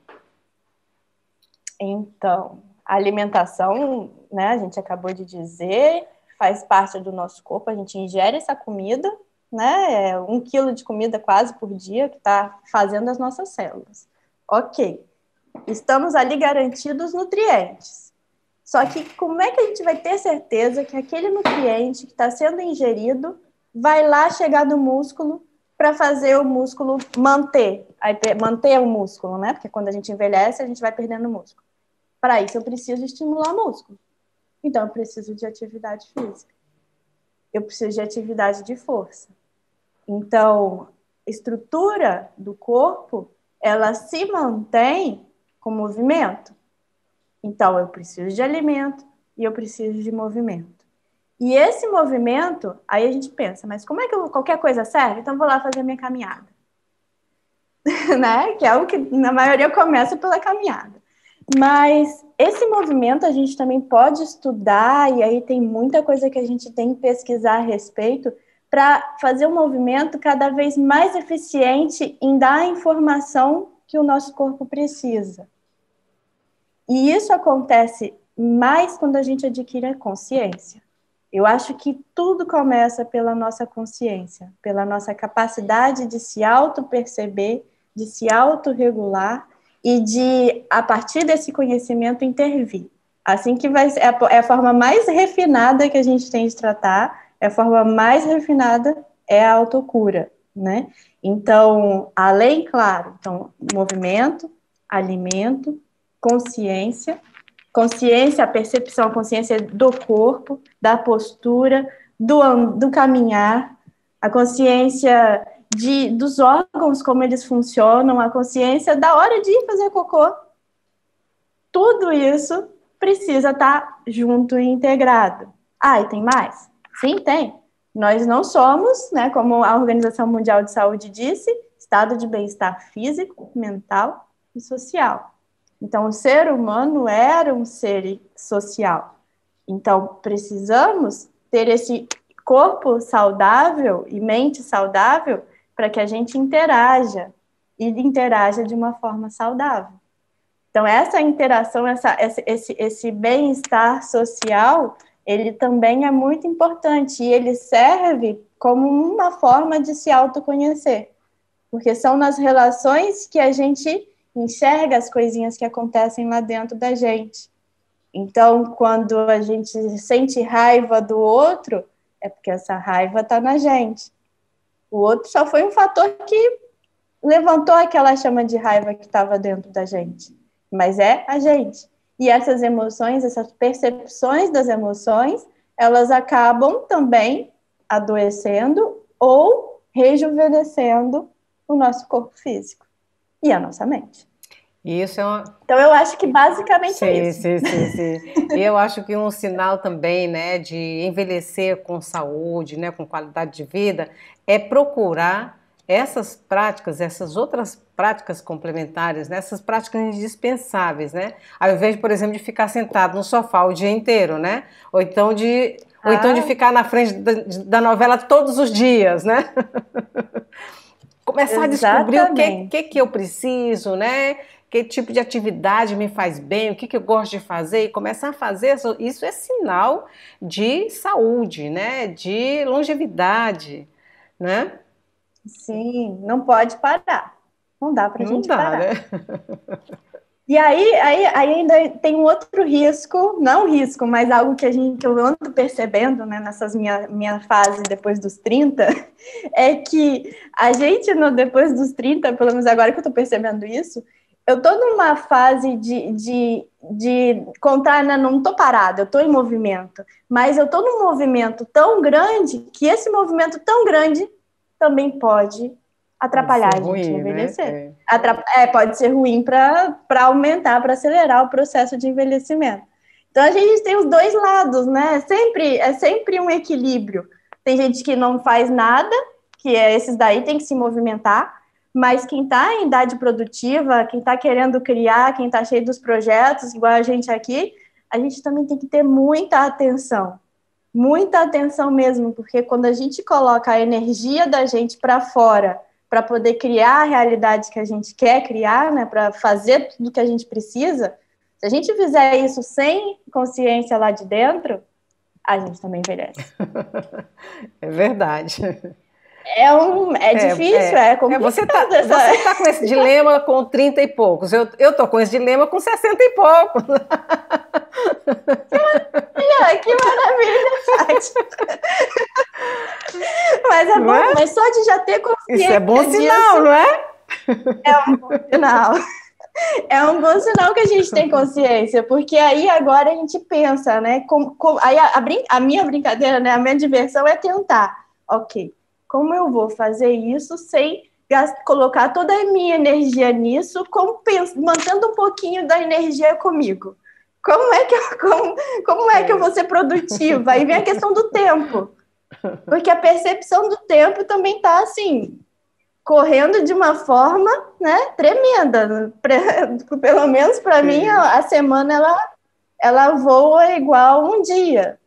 Então, a alimentação, né, a gente acabou de dizer, faz parte do nosso corpo, a gente ingere essa comida, né, é um quilo de comida quase por dia que está fazendo as nossas células. Ok, estamos ali garantidos nutrientes. Só que como é que a gente vai ter certeza que aquele nutriente que está sendo ingerido vai lá chegar no músculo para fazer o músculo manter, manter o músculo, né? Porque quando a gente envelhece, a gente vai perdendo músculo. Para isso, eu preciso estimular o músculo. Então, eu preciso de atividade física. Eu preciso de atividade de força. Então, a estrutura do corpo, ela se mantém com movimento. Então, eu preciso de alimento e eu preciso de movimento. E esse movimento, aí a gente pensa, mas como é que eu, qualquer coisa serve? Então, eu vou lá fazer minha caminhada. Né? Que é o que, na maioria, começa pela caminhada. Mas esse movimento a gente também pode estudar, e aí tem muita coisa que a gente tem que pesquisar a respeito para fazer um movimento cada vez mais eficiente em dar a informação que o nosso corpo precisa. E isso acontece mais quando a gente adquire a consciência. Eu acho que tudo começa pela nossa consciência, pela nossa capacidade de se auto-perceber, de se autorregular e de, a partir desse conhecimento, intervir. Assim que vai ser, é a forma mais refinada que a gente tem de tratar, é a forma mais refinada é a autocura, né? Então, além, claro, então, movimento, alimento, consciência, consciência, a percepção, a consciência do corpo, da postura, do, do caminhar, a consciência de, dos órgãos, como eles funcionam, a consciência da hora de ir fazer cocô. Tudo isso precisa estar junto e integrado. Ah, e tem mais? Sim, tem. Nós não somos, né, como a Organização Mundial de Saúde disse, estado de bem-estar físico, mental e social. Então, o ser humano era um ser social. Então, precisamos ter esse corpo saudável e mente saudável para que a gente interaja e interaja de uma forma saudável. Então, essa interação, essa, esse, esse, esse bem-estar social, ele também é muito importante e ele serve como uma forma de se autoconhecer, porque são nas relações que a gente enxerga as coisinhas que acontecem lá dentro da gente. Então, quando a gente sente raiva do outro, é porque essa raiva está na gente. O outro só foi um fator que levantou aquela chama de raiva que estava dentro da gente, mas é a gente. E essas emoções, essas percepções das emoções, elas acabam também adoecendo ou rejuvenescendo o nosso corpo físico e a nossa mente. Isso é uma... Então, eu acho que basicamente sim, é isso. Sim, sim, sim. Eu acho que um sinal também, né, de envelhecer com saúde, né, com qualidade de vida, é procurar essas práticas, essas outras práticas complementares, né, essas práticas indispensáveis, né? Ao invés, por exemplo, de ficar sentado no sofá o dia inteiro, né? Ou então de, ah. ou então de ficar na frente da, da novela todos os dias, né? Começar Exatamente. a descobrir o que, que, que eu preciso, né? Que tipo de atividade me faz bem, o que, que eu gosto de fazer, e começar a fazer, isso é sinal de saúde, né? De longevidade, né? Sim, não pode parar, não dá pra não gente dá, parar. Né? E aí, aí, aí ainda tem um outro risco, não risco, mas algo que, a gente, que eu ando percebendo, né, nessas minha, minha fase depois dos trinta, é que a gente no, depois dos trinta, pelo menos agora que eu tô percebendo isso, eu tô numa fase de, de, de contar, né, não tô parada, eu tô em movimento, mas eu tô num movimento tão grande que esse movimento tão grande também pode atrapalhar a gente envelhecer. Né? É. Atrap- é, pode ser ruim para aumentar, para acelerar o processo de envelhecimento. Então, a gente tem os dois lados, né? Sempre, é sempre um equilíbrio. Tem gente que não faz nada, que é esses daí tem que se movimentar, mas quem está em idade produtiva, quem está querendo criar, quem está cheio dos projetos, igual a gente aqui, a gente também tem que ter muita atenção. Muita atenção mesmo, porque quando a gente coloca a energia da gente para fora, para poder criar a realidade que a gente quer criar, né, para fazer tudo que a gente precisa, se a gente fizer isso sem consciência lá de dentro, a gente também envelhece. É verdade. É, um, é, é difícil, é, é complicado. É, você está essa... tá com esse dilema com trinta e poucos, eu estou com esse dilema com sessenta e poucos. Que maravilha, que maravilha, Fátima. Mas é bom, é? mas só de já ter consciência. Isso é bom disso, sinal, não é? É um bom sinal. É um bom sinal que a gente tem consciência, porque aí agora a gente pensa, né? Com, com, aí a, a, brin- a minha brincadeira, né? A minha diversão é tentar. Ok. Como eu vou fazer isso sem gastar, colocar toda a minha energia nisso, compens- mantendo um pouquinho da energia comigo? Como é que eu, como, como é que eu vou ser produtiva? Aí vem a questão do tempo. Porque a percepção do tempo também está assim, correndo de uma forma, né, tremenda. Pelo menos para mim, a, a semana ela, ela voa igual um dia.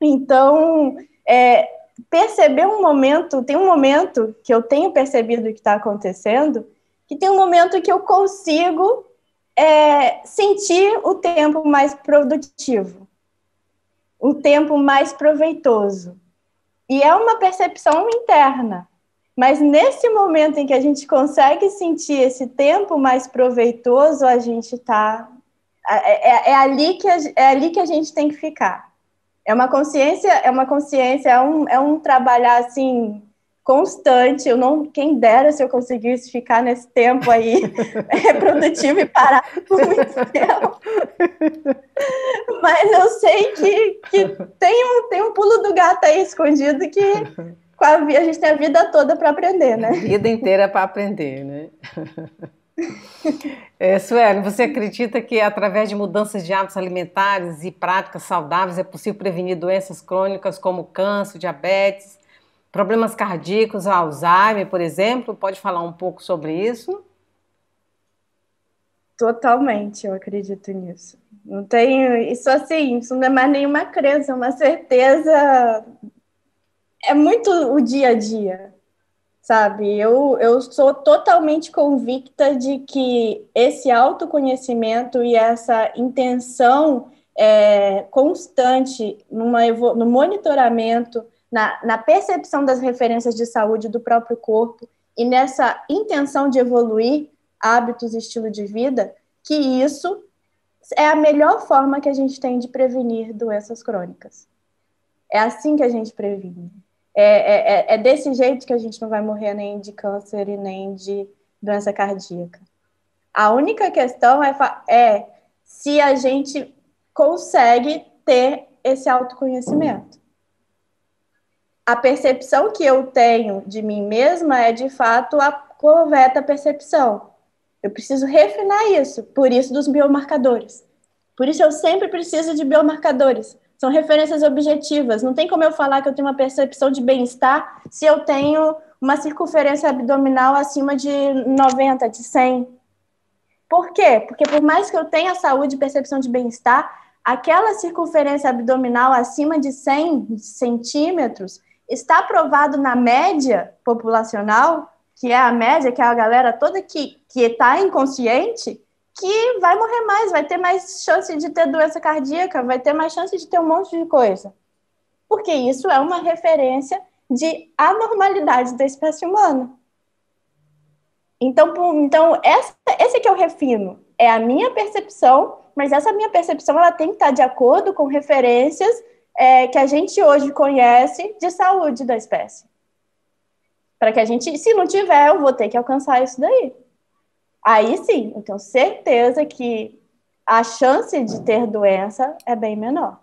Então, é... perceber um momento, tem um momento que eu tenho percebido que está acontecendo, que tem um momento que eu consigo é, sentir o tempo mais produtivo, o tempo mais proveitoso. E é uma percepção interna, mas nesse momento em que a gente consegue sentir esse tempo mais proveitoso, a gente está... É, é, é, ali que a, é ali que a gente tem que ficar. É uma consciência, é uma consciência, é um, é um trabalhar assim constante. Eu não, quem dera se eu conseguisse ficar nesse tempo aí reprodutivo e parar por muito tempo. Mas eu sei que, que tem, um, tem um pulo do gato aí escondido que com a, a gente tem a vida toda para aprender, né? A vida inteira para aprender, né? É, Suelen, você acredita que através de mudanças de hábitos alimentares e práticas saudáveis é possível prevenir doenças crônicas como câncer, diabetes, Problemas cardíacos, Alzheimer, por exemplo, pode falar um pouco sobre isso? Totalmente, eu acredito nisso. Não tenho, isso assim, isso não é mais nenhuma crença, é uma certeza, é muito o dia a dia, sabe? Eu, eu sou totalmente convicta de que esse autoconhecimento e essa intenção é, constante numa, no monitoramento, Na, na percepção das referências de saúde do próprio corpo e nessa intenção de evoluir hábitos e estilo de vida, que isso é a melhor forma que a gente tem de prevenir doenças crônicas. É assim que a gente previne. É, é, é desse jeito que a gente não vai morrer nem de câncer e nem de doença cardíaca. A única questão é, é se a gente consegue ter esse autoconhecimento. A percepção que eu tenho de mim mesma é, de fato, a correta percepção. Eu preciso refinar isso, por isso dos biomarcadores. Por isso eu sempre preciso de biomarcadores. São referências objetivas. Não tem como eu falar que eu tenho uma percepção de bem-estar se eu tenho uma circunferência abdominal acima de noventa, de cem. Por quê? Porque por mais que eu tenha saúde e percepção de bem-estar, aquela circunferência abdominal acima de cem centímetros está provado na média populacional, que é a média, que é a galera toda que está inconsciente, que vai morrer mais, vai ter mais chance de ter doença cardíaca, vai ter mais chance de ter um monte de coisa. Porque isso é uma referência de anormalidade da espécie humana. Então, então essa, esse que eu refino é a minha percepção, mas essa minha percepção ela tem que estar de acordo com referências É, que a gente hoje conhece de saúde da espécie. Para que a gente, se não tiver, eu vou ter que alcançar isso daí. Aí sim, eu tenho certeza que a chance de ter doença é bem menor.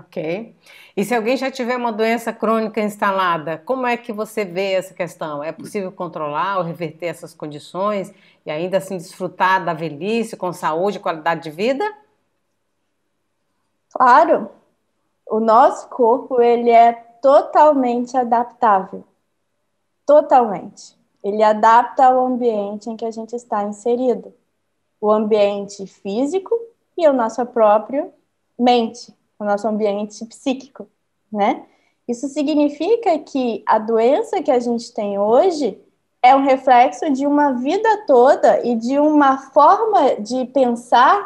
Ok. E se alguém já tiver uma doença crônica instalada, como é que você vê essa questão? É possível controlar ou reverter essas condições e ainda assim desfrutar da velhice com saúde e qualidade de vida? Claro, o nosso corpo, ele é totalmente adaptável, totalmente. Ele adapta ao ambiente em que a gente está inserido, o ambiente físico e a nossa própria mente, o nosso ambiente psíquico, né? Isso significa que a doença que a gente tem hoje é um reflexo de uma vida toda e de uma forma de pensar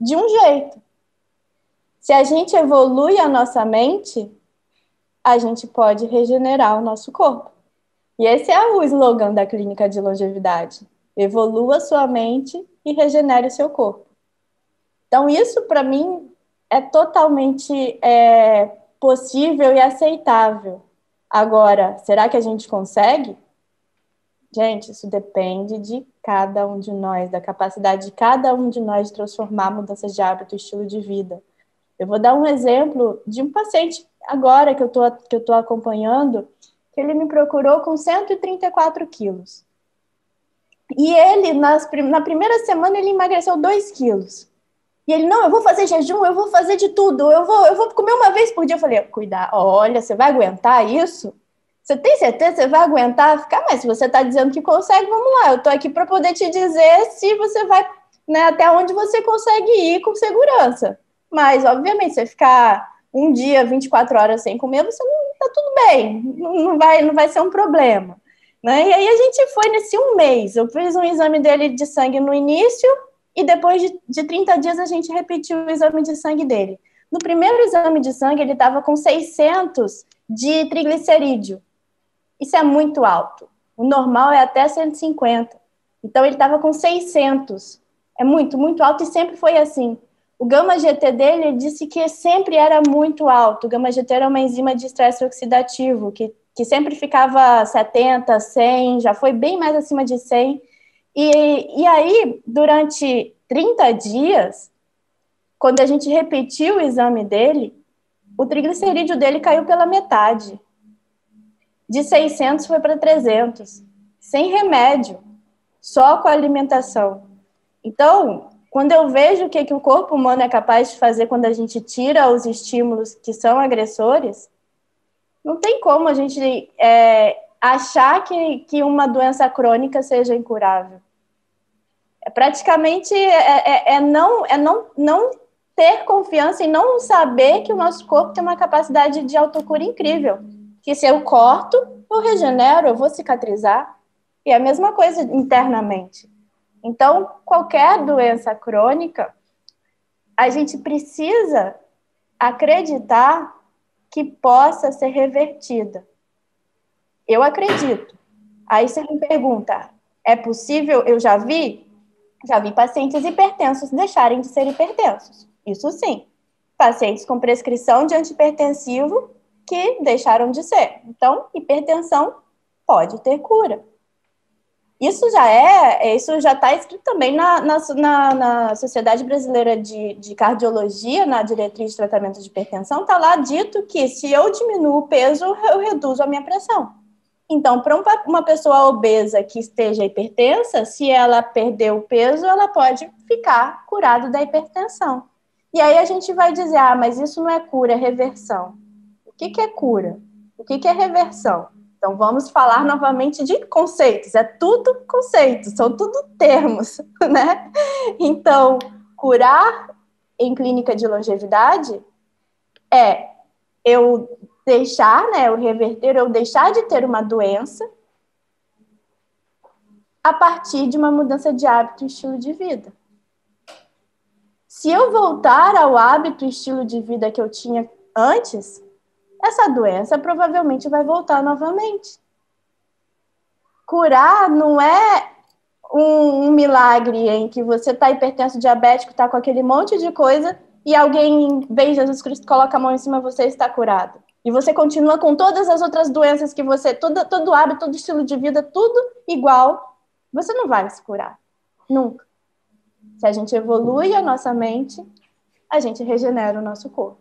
de um jeito. Se a gente evolui a nossa mente, a gente pode regenerar o nosso corpo. E esse é o slogan da Clínica de Longevidade. Evolua sua mente e regenere o seu corpo. Então isso, para mim, é totalmente é, possível e aceitável. Agora, será que a gente consegue? Gente, isso depende de cada um de nós, da capacidade de cada um de nós de transformar mudanças de hábito e estilo de vida. Eu vou dar um exemplo de um paciente agora que eu tô, que eu tô acompanhando, que ele me procurou com cento e trinta e quatro quilos. E ele, nas, na primeira semana, ele emagreceu dois quilos. E ele, não, eu vou fazer jejum, eu vou fazer de tudo, eu vou, eu vou comer uma vez por dia. Eu falei, cuidado, olha, você vai aguentar isso? Você tem certeza que você vai aguentar? Fica, mas se você tá dizendo que consegue, vamos lá, eu tô aqui para poder te dizer se você vai, né, até onde você consegue ir com segurança. Mas, obviamente, você ficar um dia, vinte e quatro horas sem comer, você não tá tudo bem, não vai, não vai ser um problema, né? E aí a gente foi nesse um mês, eu fiz um exame dele de sangue no início e depois de, de trinta dias a gente repetiu o exame de sangue dele. No primeiro exame de sangue ele tava com seiscentos de triglicerídeo, isso é muito alto, o normal é até cento e cinquenta, então ele tava com seiscentos, é muito, muito alto e sempre foi assim. O gama G T dele disse que sempre era muito alto. O gama G T era uma enzima de estresse oxidativo, que, que sempre ficava setenta, cem, já foi bem mais acima de cem. E, e aí, durante trinta dias, quando a gente repetiu o exame dele, o triglicerídeo dele caiu pela metade. De seiscentos foi para trezentos, sem remédio, só com a alimentação. Então, quando eu vejo o que, que o corpo humano é capaz de fazer quando a gente tira os estímulos que são agressores, Não tem como a gente é, achar que, que uma doença crônica seja incurável. É praticamente é, é, é, não, é não, não ter confiança e não saber que o nosso corpo tem uma capacidade de autocura incrível. Que se eu corto, eu regenero, eu vou cicatrizar. E é a mesma coisa internamente. Então, qualquer doença crônica, a gente precisa acreditar que possa ser revertida. Eu acredito. Aí você me pergunta, é possível? Eu já vi? Já vi pacientes hipertensos deixarem de ser hipertensos. Isso sim. Pacientes com prescrição de antihipertensivo que deixaram de ser. Então, hipertensão pode ter cura. Isso já é, isso já está escrito também na, na, na, na Sociedade Brasileira de, de Cardiologia, na diretriz de tratamento de hipertensão, está lá dito que se eu diminuo o peso, eu reduzo a minha pressão. Então, para uma pessoa obesa que esteja hipertensa, se ela perder o peso, ela pode ficar curada da hipertensão. E aí a gente vai dizer, ah, mas isso não é cura, é reversão. O que que é cura? O que que é reversão? Então, vamos falar novamente de conceitos. É tudo conceitos, são tudo termos, né? Então, curar em clínica de longevidade é eu deixar, né, eu reverter, eu deixar de ter uma doença a partir de uma mudança de hábito e estilo de vida. Se eu voltar ao hábito e estilo de vida que eu tinha antes, essa doença provavelmente vai voltar novamente. Curar não é um, um milagre em que você está hipertenso, diabético, está com aquele monte de coisa e alguém vem Jesus Cristo, coloca a mão em cima de você e está curado. E você continua com todas as outras doenças que você... Todo, todo hábito, todo estilo de vida, tudo igual. Você não vai se curar. Nunca. Se a gente evolui a nossa mente, a gente regenera o nosso corpo.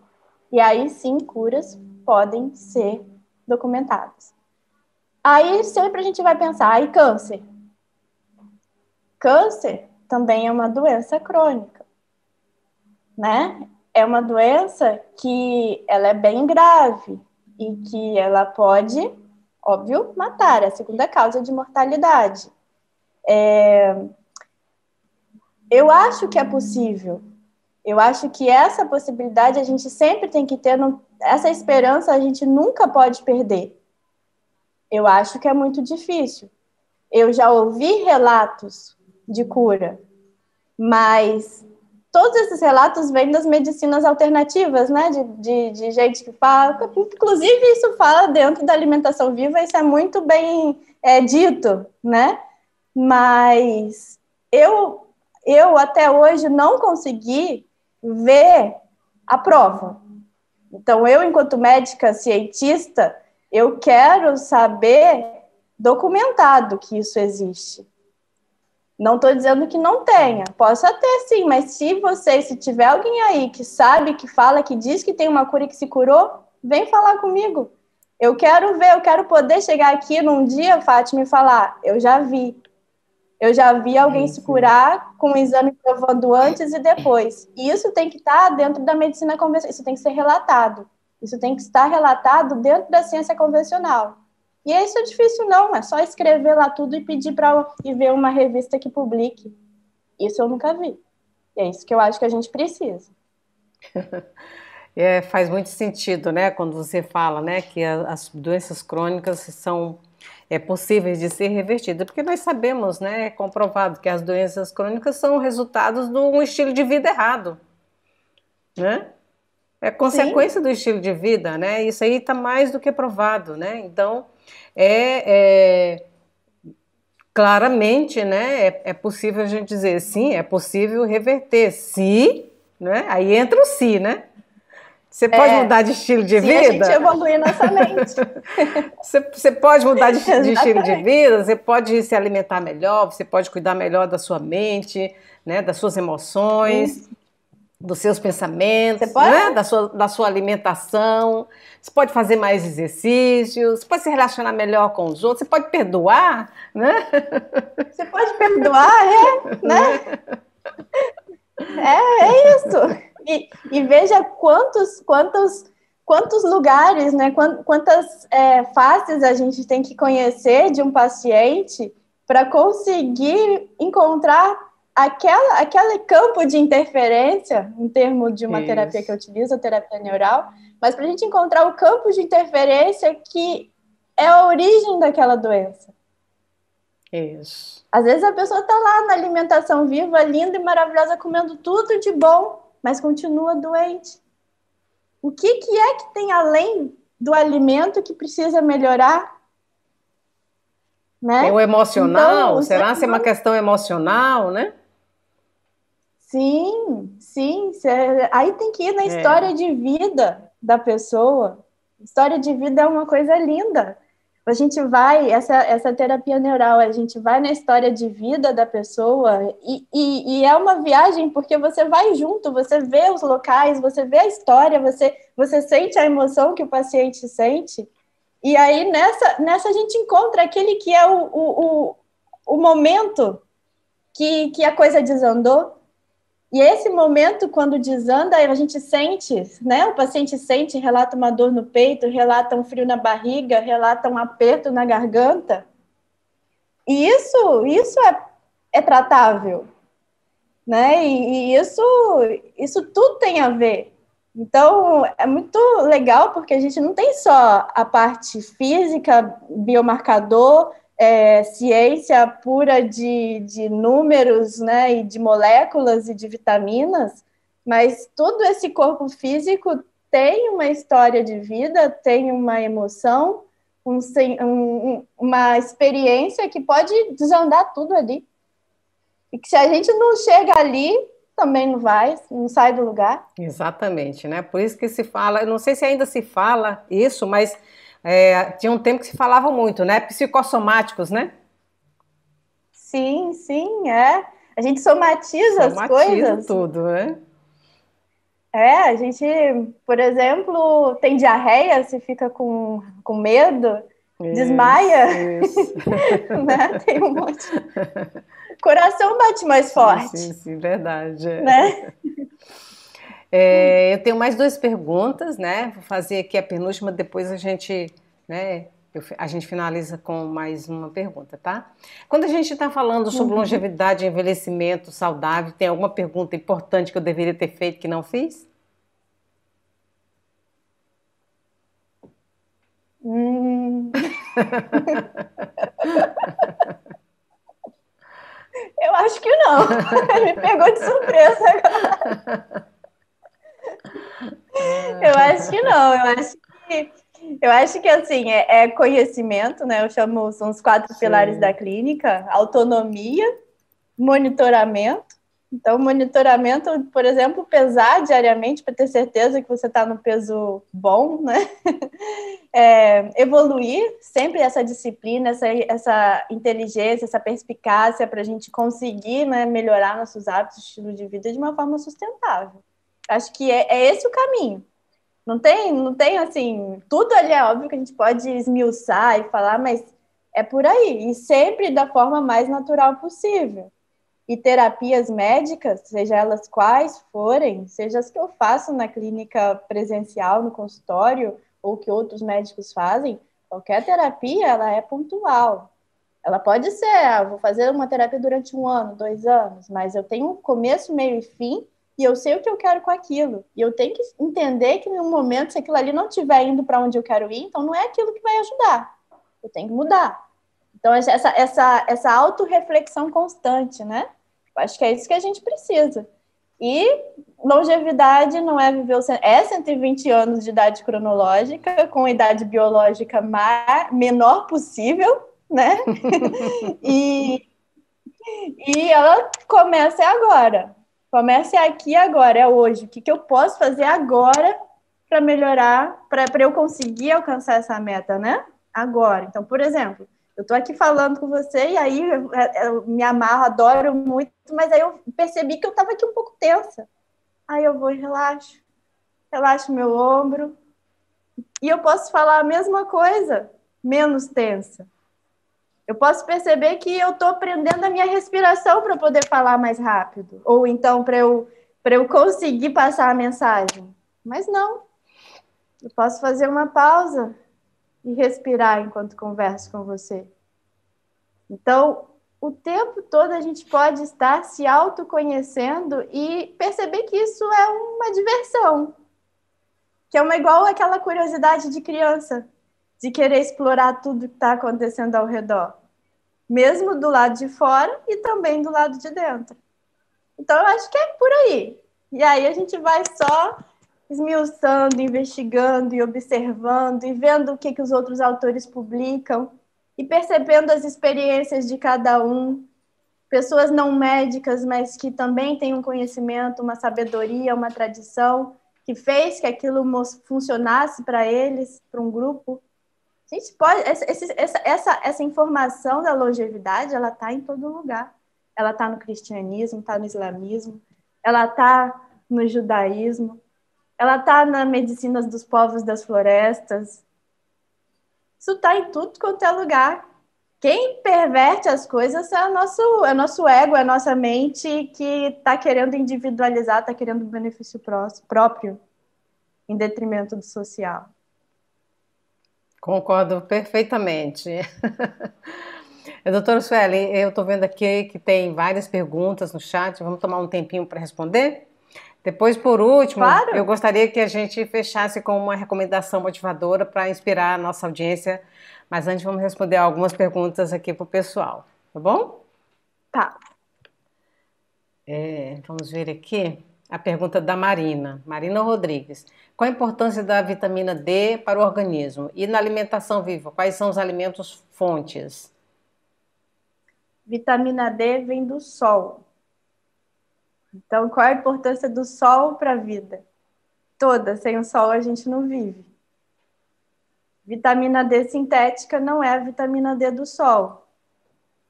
E aí sim, curas podem ser documentadas. Aí sempre a gente vai pensar, aí câncer. Câncer também é uma doença crônica, né? É uma doença que ela é bem grave e que ela pode, óbvio, matar. É a segunda causa de mortalidade. É... Eu acho que é possível. Eu acho que essa possibilidade a gente sempre tem que ter, não... essa esperança a gente nunca pode perder. Eu acho que é muito difícil. Eu já ouvi relatos de cura, mas todos esses relatos vêm das medicinas alternativas, né? De, de, de gente que fala... Inclusive, isso fala dentro da alimentação viva, isso é muito bem é, dito, né? Mas eu, eu até hoje não consegui ver a prova. Então, eu, enquanto médica cientista, eu quero saber documentado que isso existe. Não estou dizendo que não tenha. Posso até sim, mas se você, se tiver alguém aí que sabe, que fala, que diz que tem uma cura e que se curou, vem falar comigo. Eu quero ver, eu quero poder chegar aqui num dia, Fátima, e falar, eu já vi. Eu já vi alguém se curar com um exame provando antes e depois. E isso tem que estar dentro da medicina convencional, isso tem que ser relatado. Isso tem que estar relatado dentro da ciência convencional. E isso é difícil não, é só escrever lá tudo e pedir para e ver uma revista que publique. Isso eu nunca vi. E é isso que eu acho que a gente precisa. É, faz muito sentido, né, quando você fala, né, que as doenças crônicas são... é possível de ser revertida, porque nós sabemos, né, é comprovado que as doenças crônicas são resultados de um estilo de vida errado, né? É consequência, sim, do estilo de vida, né? Isso aí está mais do que provado, né? Então, é, é claramente, né, é, é possível a gente dizer, sim, é possível reverter, se, né? Aí entra o se, né? Você pode é, mudar de estilo de vida? A gente evolui nossa mente. você, você pode mudar de, de estilo de vida, você pode se alimentar melhor, você pode cuidar melhor da sua mente, né, das suas emoções, hum. dos seus pensamentos, né, da, sua, da sua alimentação. Você pode fazer mais exercícios, você pode se relacionar melhor com os outros, você pode perdoar, né? Você pode perdoar, é, né? É, é isso. E, e veja quantos, quantos, quantos lugares, né, quantas é, faces a gente tem que conhecer de um paciente para conseguir encontrar aquela, aquele campo de interferência, em termos de uma Isso. terapia que eu utilizo, a terapia neural, mas para a gente encontrar o campo de interferência que é a origem daquela doença. Isso. Às vezes a pessoa está lá na alimentação viva, linda e maravilhosa, comendo tudo de bom, mas continua doente. O que, que é que tem além do alimento que precisa melhorar? Né? Tem o emocional, então, será que é uma questão emocional, né? Sim, sim. Aí tem que ir na é. história de vida da pessoa. História de vida é uma coisa linda. A gente vai, essa, essa terapia neural, a gente vai na história de vida da pessoa e, e, e é uma viagem porque você vai junto, você vê os locais, você vê a história, você, você sente a emoção que o paciente sente e aí nessa, nessa a gente encontra aquele que é o, o, o, o momento que, que a coisa desandou. E esse momento, quando desanda, a gente sente, né? O paciente sente, relata uma dor no peito, relata um frio na barriga, relata um aperto na garganta. E isso, isso é, é tratável, né? E, e isso, isso tudo tem a ver. Então, é muito legal, porque a gente não tem só a parte física, biomarcador, É, ciência pura de, de números, né, e de moléculas e de vitaminas, mas todo esse corpo físico tem uma história de vida, tem uma emoção, um, um, uma experiência que pode desandar tudo ali. E que se a gente não chega ali, também não vai, não sai do lugar. Exatamente, né? Por isso que se fala, eu não sei se ainda se fala isso, mas... É, tinha um tempo que se falava muito, né? Psicossomáticos, né? Sim, sim, é. A gente somatiza, somatiza as coisas. Tudo, né? É, a gente, por exemplo, tem diarreia, se fica com, com medo, isso, desmaia. Isso. Né? Tem um monte. O coração bate mais forte. Sim, sim, sim, verdade. É. Né? É, eu tenho mais duas perguntas, né? Vou fazer aqui a penúltima, depois a gente, né, eu, a gente finaliza com mais uma pergunta, tá? Quando a gente está falando sobre uhum. longevidade, envelhecimento saudável, tem alguma pergunta importante que eu deveria ter feito que não fiz? Hum. Eu acho que não. Me pegou de surpresa agora. Eu acho que não, eu acho que, eu acho que assim, é, é conhecimento, né? Eu chamo, são os quatro Sim. pilares da clínica: autonomia, monitoramento. Então, monitoramento, por exemplo, pesar diariamente para ter certeza que você está no peso bom, né? É, evoluir, sempre essa disciplina, essa, essa inteligência, essa perspicácia para a gente conseguir, né, melhorar nossos hábitos, estilo de vida de uma forma sustentável. Acho que é, é esse o caminho. Não tem, não tem, assim... Tudo ali é óbvio que a gente pode esmiuçar e falar, mas é por aí. E sempre da forma mais natural possível. E terapias médicas, seja elas quais forem, seja as que eu faço na clínica presencial, no consultório, ou que outros médicos fazem, qualquer terapia, ela é pontual. Ela pode ser, ah, vou fazer uma terapia durante um ano, dois anos, mas eu tenho começo, meio e fim, e eu sei o que eu quero com aquilo. E eu tenho que entender que, num momento, se aquilo ali não estiver indo para onde eu quero ir, então não é aquilo que vai ajudar. Eu tenho que mudar. Então, essa, essa, essa autorreflexão constante, né? Eu acho que é isso que a gente precisa. E longevidade não é viver... É cento e vinte anos de idade cronológica, com a idade biológica mais, menor possível, né? e, e ela começa agora. Comece aqui agora, é hoje. O que, que eu posso fazer agora para melhorar, para eu conseguir alcançar essa meta, né? Agora. Então, por exemplo, eu estou aqui falando com você e aí eu, eu me amarro, adoro muito, mas aí eu percebi que eu estava aqui um pouco tensa. Aí eu vou e relaxo. Relaxo meu ombro. E eu posso falar a mesma coisa, menos tensa. Eu posso perceber que eu estou prendendo a minha respiração para poder falar mais rápido. Ou então, para eu, para eu conseguir passar a mensagem. Mas não. Eu posso fazer uma pausa e respirar enquanto converso com você. Então, o tempo todo a gente pode estar se autoconhecendo e perceber que isso é uma diversão. Que é uma igual aquela curiosidade de criança, de querer explorar tudo que está acontecendo ao redor. Mesmo do lado de fora e também do lado de dentro. Então, eu acho que é por aí. E aí a gente vai só esmiuçando, investigando e observando e vendo o que, que os outros autores publicam e percebendo as experiências de cada um. Pessoas não médicas, mas que também têm um conhecimento, uma sabedoria, uma tradição que fez que aquilo funcionasse para eles, para um grupo. A gente pode, essa, essa, essa, essa informação da longevidade, ela está em todo lugar. Ela está no cristianismo, está no islamismo, ela está no judaísmo, ela está na medicina dos povos das florestas. Isso está em tudo quanto é lugar. Quem perverte as coisas é o nosso, é o nosso ego, é a nossa mente que está querendo individualizar, está querendo um benefício próprio, em detrimento do social. Concordo perfeitamente. Doutora Suelen, eu estou vendo aqui que tem várias perguntas no chat, vamos tomar um tempinho para responder? Depois, por último, claro. Eu gostaria que a gente fechasse com uma recomendação motivadora para inspirar a nossa audiência, mas antes vamos responder algumas perguntas aqui para o pessoal, tá bom? Tá. É, vamos ver aqui a pergunta da Marina, Marina Rodrigues. Qual a importância da vitamina D para o organismo? E na alimentação viva, quais são os alimentos fontes? Vitamina D vem do sol. Então, qual a importância do sol para a vida? Toda, sem o sol a gente não vive. Vitamina D sintética não é a vitamina D do sol.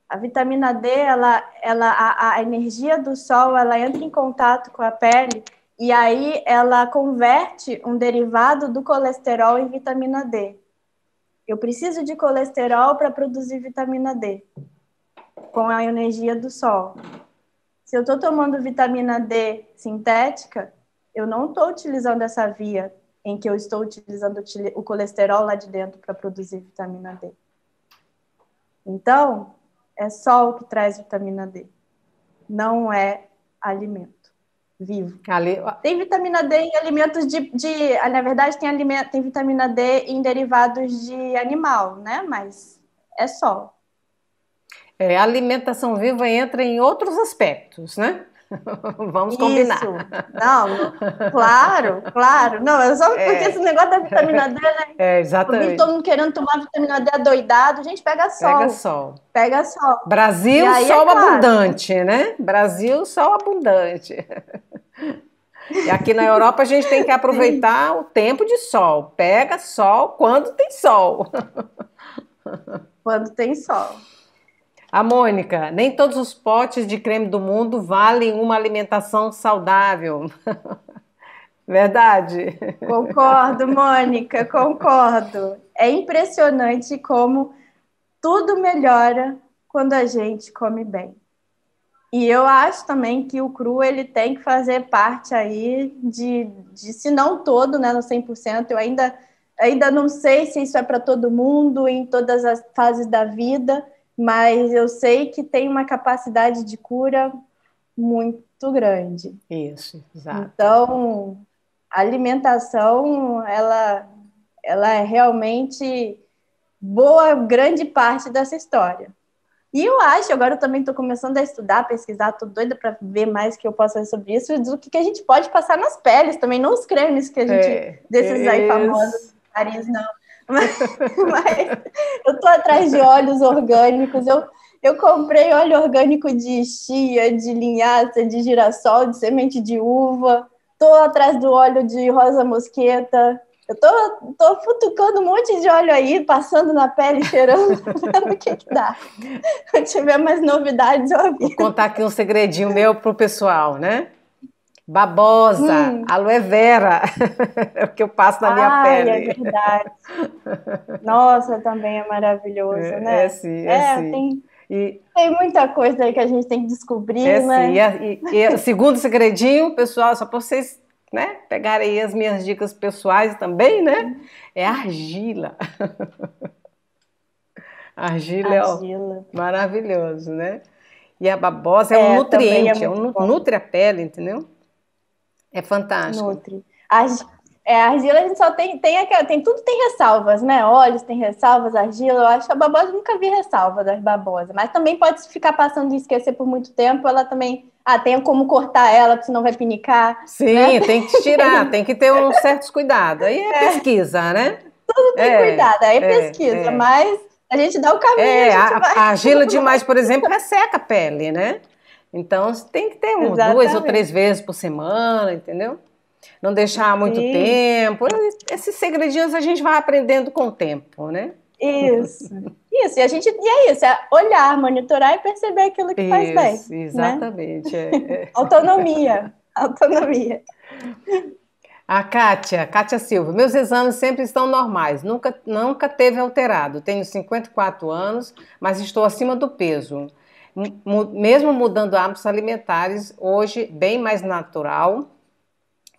A vitamina D, ela, ela, a, a energia do sol, ela entra em contato com a pele e aí ela converte um derivado do colesterol em vitamina D. Eu preciso de colesterol para produzir vitamina D, com a energia do sol. Se eu estou tomando vitamina D sintética, eu não estou utilizando essa via em que eu estou utilizando o colesterol lá de dentro para produzir vitamina D. Então, é sol que traz vitamina D. Não é alimento vivo. Ali... Tem vitamina D em alimentos de... de na verdade, tem, alimento, tem vitamina D em derivados de animal, né? Mas é sol. É, a alimentação viva entra em outros aspectos, né? Vamos combinar. Isso. Não, claro, claro. Não, é só porque é. Esse negócio da vitamina D, né? É, exatamente. Todo mundo querendo tomar vitamina D adoidado. Gente, pega sol. Pega sol. Pega sol. Brasil, aí, sol é claro. Abundante, né? Brasil, sol abundante. E aqui na Europa a gente tem que aproveitar o tempo de sol. Pega sol quando tem sol. Quando tem sol. A Mônica, nem todos os potes de creme do mundo valem uma alimentação saudável. Verdade? Concordo, Mônica, concordo. É impressionante como tudo melhora quando a gente come bem. E eu acho também que o cru ele tem que fazer parte aí de, de se não todo, né, no cem por cento. Eu ainda, ainda não sei se isso é para todo mundo, em todas as fases da vida, mas eu sei que tem uma capacidade de cura muito grande. Isso, exato. Então, a alimentação, ela, ela é realmente boa grande parte dessa história. E eu acho, agora eu também estou começando a estudar, pesquisar, estou doida para ver mais que eu posso fazer sobre isso, do que a gente pode passar nas peles também, não os cremes que a gente, é, desses aí famosos, nariz, não. Mas, mas eu estou atrás de óleos orgânicos, eu, eu comprei óleo orgânico de chia, de linhaça, de girassol, de semente de uva, estou atrás do óleo de rosa mosqueta, eu estou tô, tô futucando um monte de óleo aí, passando na pele, cheirando, vendo o que que dá. Se tiver mais novidades, eu aviso. Vou contar aqui um segredinho meu pro pessoal, né? Babosa, hum. aloe vera, é o que eu passo na minha Ai, pele. É verdade. Nossa, também é maravilhoso, é, né? É sim, é, é sim. Tem, e, tem muita coisa aí que a gente tem que descobrir, é, né? Sim. E, e, e segundo segredinho, pessoal, só para vocês né, pegar aí as minhas dicas pessoais também, né, é argila. Argila, argila. É maravilhoso, né? E a babosa é, é um nutriente, é um, nutre a pele, entendeu? É fantástico. Nutre. Arg... É, a argila a gente só tem, tem, aquela, tem, tudo tem ressalvas, né? Óleos tem ressalvas, argila, eu acho que a babosa, nunca vi ressalva das babosas, mas também pode ficar passando de esquecer por muito tempo, ela também, ah, tem como cortar ela, porque senão vai pinicar. Sim, né? Tem que tirar, tem que ter uns certos cuidados, aí é, é pesquisa, né? Tudo tem é, cuidado, aí é, é pesquisa, é. mas... A gente dá o caminho. É, a, a, vai... a argila demais, por exemplo, resseca a pele, né? Então, tem que ter um, duas ou três vezes por semana, entendeu? Não deixar muito Sim. tempo. Esses segredinhos a gente vai aprendendo com o tempo, né? Isso. Isso, e a gente, e é isso, é olhar, monitorar e perceber aquilo que isso, faz bem. Exatamente. Né? É. Autonomia, autonomia. A Kátia, Kátia Silva, meus exames sempre estão normais, nunca, nunca teve alterado, tenho cinquenta e quatro anos, mas estou acima do peso. Mesmo mudando hábitos alimentares, hoje bem mais natural,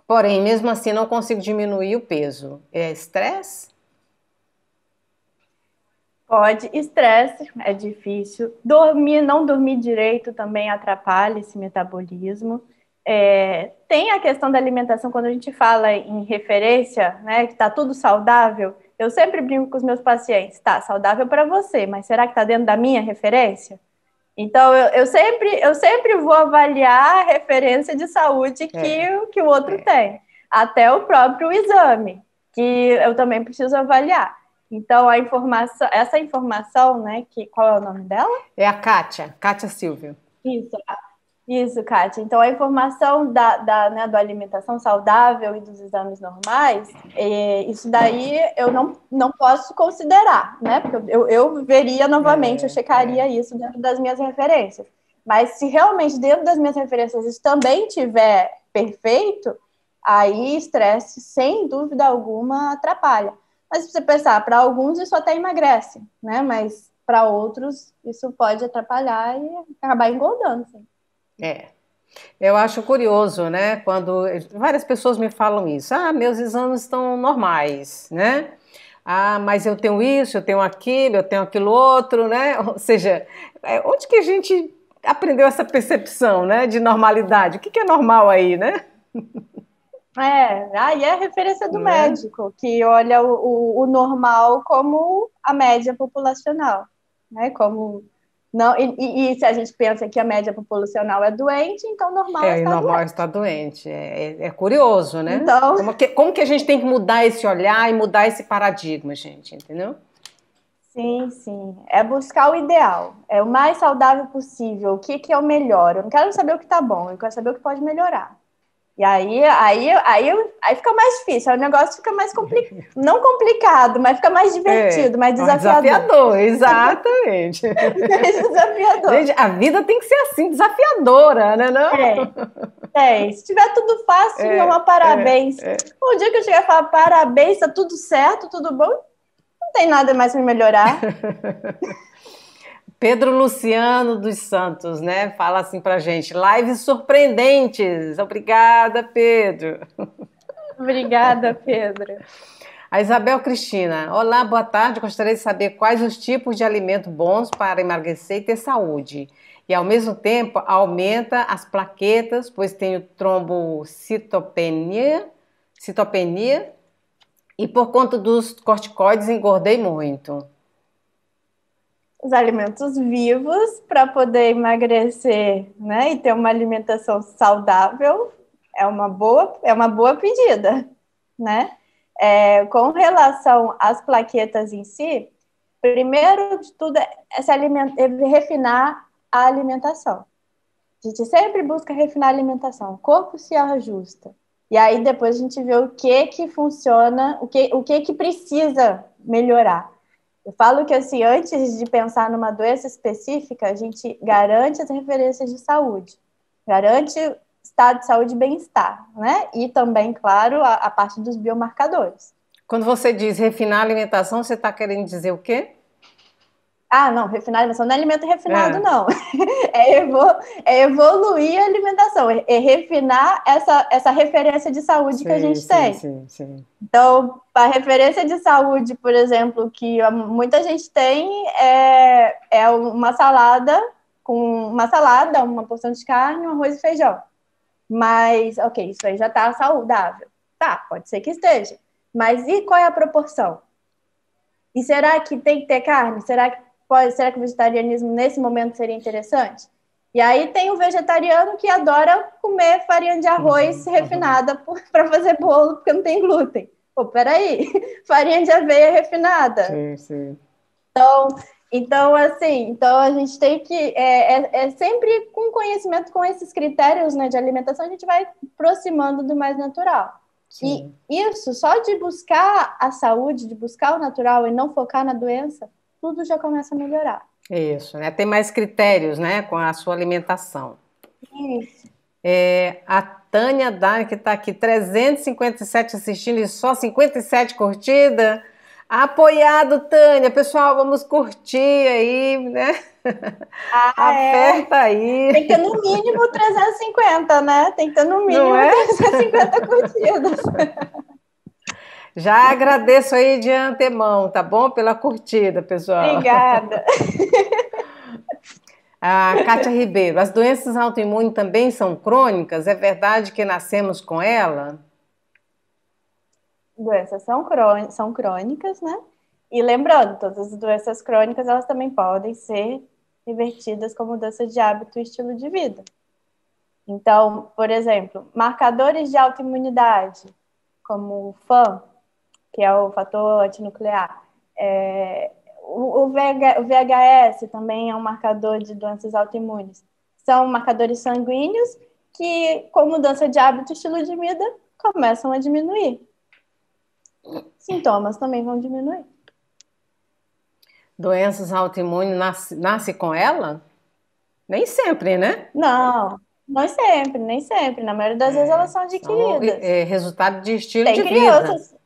porém mesmo assim não consigo diminuir o peso. É estresse? Pode, estresse é difícil, dormir, não dormir direito também atrapalha esse metabolismo. É, tem a questão da alimentação, quando a gente fala em referência, né, que tá tudo saudável, eu sempre brinco com os meus pacientes, tá saudável para você, mas será que tá dentro da minha referência? Então, eu, eu, sempre, eu sempre vou avaliar a referência de saúde que, é. que o outro é. tem, até o próprio exame, que eu também preciso avaliar. Então, a informação, essa informação, né, que, qual é o nome dela? É a Kátia, Kátia Silvio. Isso, Isso, Kátia. Então, a informação da, da, né, da alimentação saudável e dos exames normais, é, isso daí eu não, não posso considerar, né? Porque eu, eu veria novamente, eu checaria isso dentro das minhas referências. Mas se realmente dentro das minhas referências isso também estiver perfeito, aí estresse, sem dúvida alguma, atrapalha. Mas se você pensar, para alguns isso até emagrece, né? Mas para outros isso pode atrapalhar e acabar engordando, sim. É, eu acho curioso, né, quando várias pessoas me falam isso, ah, meus exames estão normais, né, ah, mas eu tenho isso, eu tenho aquilo, eu tenho aquilo outro, né, ou seja, onde que a gente aprendeu essa percepção, né, de normalidade, o que que é normal aí, né? É, aí é a referência do né? médico, que olha o, o, o normal como a média populacional, né, como... Não, e, e se a gente pensa que a média populacional é doente, então normal é, está normal doente. normal está doente. É, é curioso, né? Então... Como, que, como que a gente tem que mudar esse olhar e mudar esse paradigma, gente, entendeu? Sim, sim. É buscar o ideal. É o mais saudável possível. O que, que é o melhor? Eu não quero saber o que está bom, eu quero saber o que pode melhorar. E aí, aí, aí, aí fica mais difícil, aí o negócio fica mais complicado, não complicado, mas fica mais divertido, é, mais desafiador. Desafiador, exatamente. Mais desafiador. Gente, a vida tem que ser assim, desafiadora, né não? É, é. Se tiver tudo fácil, é, não, parabéns. É, é. O dia que eu chegar e falar parabéns, tá tudo certo, tudo bom, não tem nada mais para melhorar. Pedro Luciano dos Santos, né? Fala assim pra gente, lives surpreendentes. Obrigada, Pedro. Obrigada, Pedro. A Isabel Cristina, olá, boa tarde. Gostaria de saber quais os tipos de alimento bons para emagrecer e ter saúde. E ao mesmo tempo aumenta as plaquetas, pois tenho trombocitopenia, citopenia, e por conta dos corticoides engordei muito. Os alimentos vivos para poder emagrecer, né, e ter uma alimentação saudável é uma boa, é uma boa pedida, né? É, com relação às plaquetas em si, primeiro de tudo é se alimentar, é refinar a alimentação. A gente sempre busca refinar a alimentação, o corpo se ajusta. E aí depois a gente vê o que que funciona, o que, o que que precisa melhorar. Eu falo que, assim, antes de pensar numa doença específica, a gente garante as referências de saúde, garante estado de saúde e bem-estar, né? E também, claro, a, a parte dos biomarcadores. Quando você diz refinar a alimentação, você está querendo dizer o quê? Ah, não, refinado, alimentação não é alimento refinado, é. não. É, evol, é evoluir a alimentação, é, é refinar essa, essa referência de saúde sim, que a gente sim, tem. Sim, sim. Então, a referência de saúde, por exemplo, que muita gente tem é, é uma salada, com uma salada, uma porção de carne, um arroz e feijão. Mas, ok, isso aí já está saudável. Tá, pode ser que esteja. Mas e qual é a proporção? E será que tem que ter carne? Será que pode, será que o vegetarianismo nesse momento seria interessante? E aí tem o vegetariano que adora comer farinha de arroz uhum, refinada uhum. para fazer bolo, porque não tem glúten. Pô, peraí, farinha de aveia refinada. Sim, sim. Então, então assim, então a gente tem que... É, é, é sempre com conhecimento, com esses critérios, né, de alimentação, a gente vai aproximando do mais natural. Sim. E isso, só de buscar a saúde, de buscar o natural e não focar na doença, tudo já começa a melhorar. Isso, né? Tem mais critérios, né? Com a sua alimentação. Isso. É, a Tânia Dani, que está aqui, trezentos e cinquenta e sete assistindo e só cinquenta e sete curtidas. Apoiado, Tânia. Pessoal, vamos curtir aí, né? Ah, aperta é. aí. Tem que ter no mínimo trezentos e cinquenta, né? Tem que ter no mínimo é? trezentos e cinquenta curtidas. Já agradeço aí de antemão, tá bom? Pela curtida, pessoal. Obrigada. A Kátia Ribeiro. As doenças autoimunes também são crônicas? É verdade que nascemos com ela? Doenças são, crônicas, são crônicas, né? E lembrando, todas as doenças crônicas, elas também podem ser revertidas com mudança de hábito e estilo de vida. Então, por exemplo, marcadores de autoimunidade, como o F A M, que é o fator antinuclear. É, o, o, VH, o V H S também é um marcador de doenças autoimunes. São marcadores sanguíneos que, com mudança de hábito e estilo de vida, começam a diminuir. Sintomas também vão diminuir. Doenças autoimunes nasce, nasce com ela? Nem sempre, né? Não, não sempre, nem sempre. Na maioria das é, vezes elas são adquiridas. São, é, resultado de estilo tem de crianças, vida.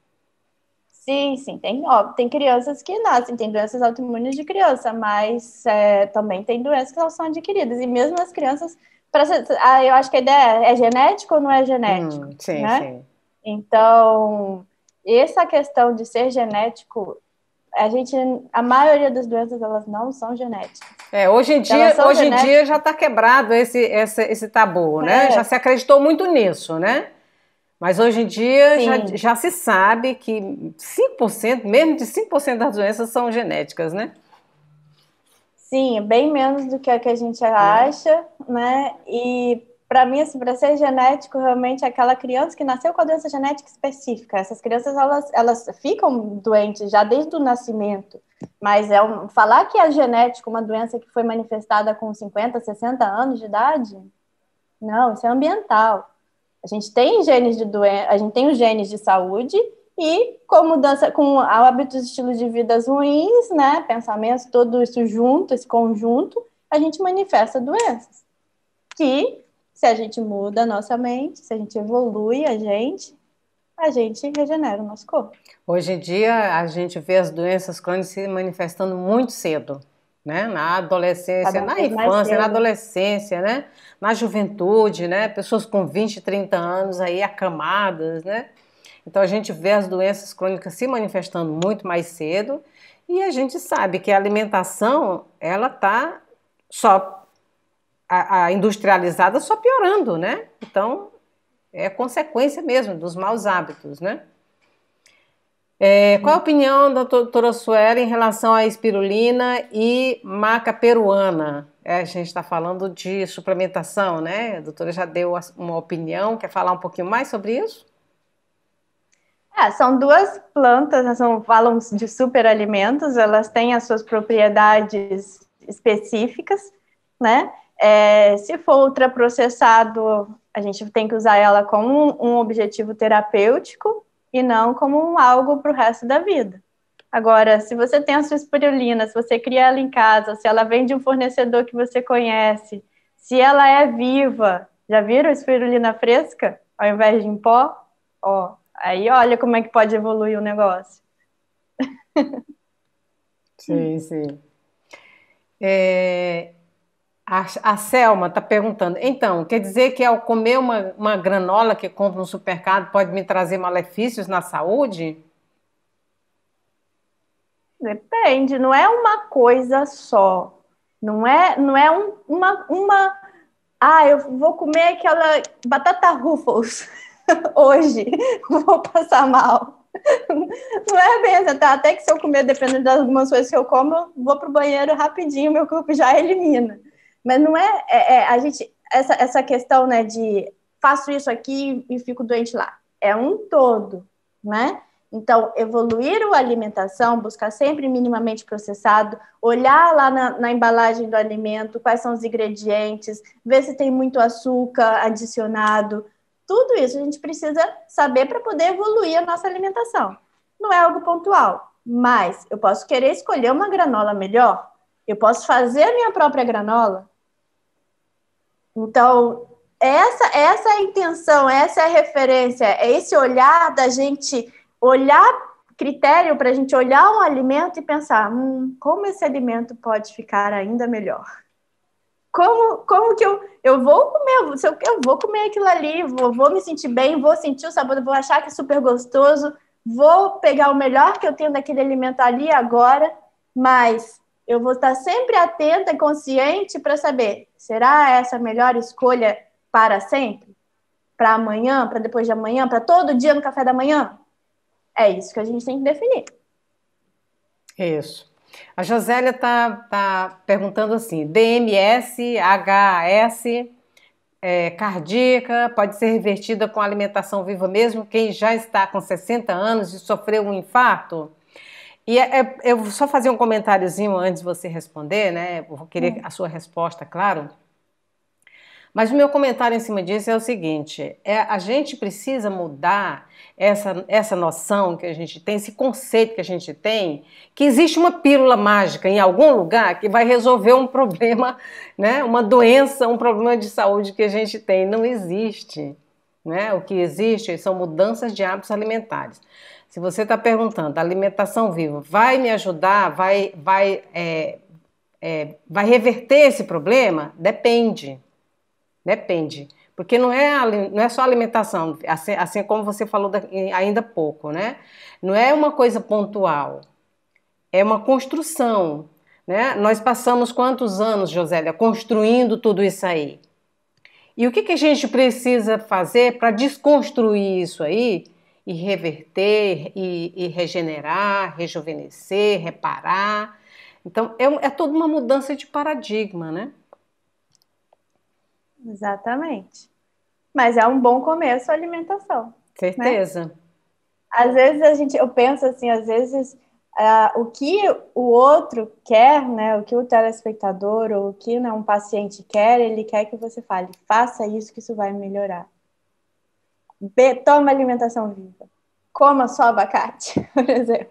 Sim, sim. Tem, ó, tem crianças que nascem, tem doenças autoimunes de criança, mas é, também tem doenças que elas são adquiridas. E mesmo as crianças... Pra, eu acho que a ideia é, é genético ou não é genético? Hum, sim, né? sim. Então... Essa questão de ser genético, a gente, a maioria das doenças, elas não são genéticas. É, hoje em dia, hoje em dia já está quebrado esse, esse, esse tabu, é. né? Já se acreditou muito nisso, né? Mas hoje em dia já, já se sabe que cinco por cento, menos de cinco por cento das doenças são genéticas, né? Sim, bem menos do que a, que a gente acha, é. né? E... Para mim, assim, para ser genético, realmente é aquela criança que nasceu com a doença genética específica. Essas crianças, elas, elas ficam doentes já desde o nascimento. Mas é um, falar que é genético, uma doença que foi manifestada com cinquenta, sessenta anos de idade, não, isso é ambiental. A gente tem genes de doença, a gente tem os genes de saúde e com mudança, com hábitos e estilos de vida ruins, né, pensamentos, tudo isso junto, esse conjunto, a gente manifesta doenças. Que... Se a gente muda a nossa mente, se a gente evolui a gente, a gente regenera o nosso corpo. Hoje em dia, a gente vê as doenças crônicas se manifestando muito cedo, né? Na adolescência, na infância, na adolescência, né? Na juventude, né? Pessoas com vinte, trinta anos aí acamadas, né? Então, a gente vê as doenças crônicas se manifestando muito mais cedo e a gente sabe que a alimentação, ela tá só... A, a industrializada só piorando, né? Então, é consequência mesmo dos maus hábitos, né? É, qual a opinião da doutora Suelen em relação à espirulina e maca peruana? É, a gente está falando de suplementação, né? A doutora já deu uma opinião, quer falar um pouquinho mais sobre isso? É, são duas plantas, são, falam de superalimentos, elas têm as suas propriedades específicas, né? É, se for ultraprocessado, a gente tem que usar ela como um, um objetivo terapêutico e não como um algo para o resto da vida. Agora, se você tem a sua espirulina, se você cria ela em casa, se ela vem de um fornecedor que você conhece, se ela é viva, já viram espirulina fresca ao invés de em pó? Ó, aí olha como é que pode evoluir o negócio. Sim, sim. É, a, a Selma está perguntando, então, quer dizer que ao comer uma, uma granola que compro no supermercado pode me trazer malefícios na saúde? Depende, não é uma coisa só, não é, não é um, uma, uma, ah, eu vou comer aquela batata Ruffles hoje, vou passar mal, não é mesmo, tá? Até que se eu comer, dependendo das algumas coisas que eu como, eu vou pro banheiro rapidinho, meu corpo já elimina, mas não é, é, é a gente, essa, essa questão, né, de faço isso aqui e fico doente lá, é um todo, né? Então, evoluir a alimentação, buscar sempre minimamente processado, olhar lá na, na embalagem do alimento, quais são os ingredientes, ver se tem muito açúcar adicionado. Tudo isso a gente precisa saber para poder evoluir a nossa alimentação. Não é algo pontual, mas eu posso querer escolher uma granola melhor, eu posso fazer a minha própria granola. Então, essa, essa é a intenção, essa é a referência, é esse olhar da gente... olhar critério para a gente olhar um alimento e pensar hum, como esse alimento pode ficar ainda melhor. Como, como que eu, eu vou comer, se eu, eu vou comer aquilo ali, vou, vou me sentir bem, vou sentir o sabor, vou achar que é super gostoso, vou pegar o melhor que eu tenho daquele alimento ali agora, mas eu vou estar sempre atenta e consciente para saber, será essa a melhor escolha para sempre? Para amanhã, para depois de amanhã, para todo dia no café da manhã? É isso que a gente tem que definir. Isso. A Josélia está tá perguntando assim, D M S, H A S, é, cardíaca, pode ser revertida com alimentação viva mesmo? Quem já está com sessenta anos e sofreu um infarto? E é, é, eu vou só fazer um comentáriozinho antes de você responder, né? Eu vou querer hum. a sua resposta, claro. Mas o meu comentário em cima disso é o seguinte, é, a gente precisa mudar essa, essa noção que a gente tem, esse conceito que a gente tem, que existe uma pílula mágica em algum lugar que vai resolver um problema, né, uma doença, um problema de saúde que a gente tem. Não existe, né? O que existe são mudanças de hábitos alimentares. Se você está perguntando, a alimentação viva vai me ajudar, vai, vai, é, é, vai reverter esse problema? Depende. Depende, porque não é, não é só alimentação, assim, assim como você falou da, ainda há pouco, né? Não é uma coisa pontual, é uma construção, né? Nós passamos quantos anos, Josélia, construindo tudo isso aí? E o que, que a gente precisa fazer para desconstruir isso aí e reverter, e, e regenerar, rejuvenescer, reparar? Então, é, é toda uma mudança de paradigma, né? Exatamente. Mas é um bom começo a alimentação. Certeza. Né? Às vezes a gente, eu penso assim, às vezes uh, o que o outro quer, né, o que o telespectador ou o que né, um paciente quer, ele quer que você fale, faça isso que isso vai melhorar. Be- toma alimentação viva. Coma só abacate, por exemplo.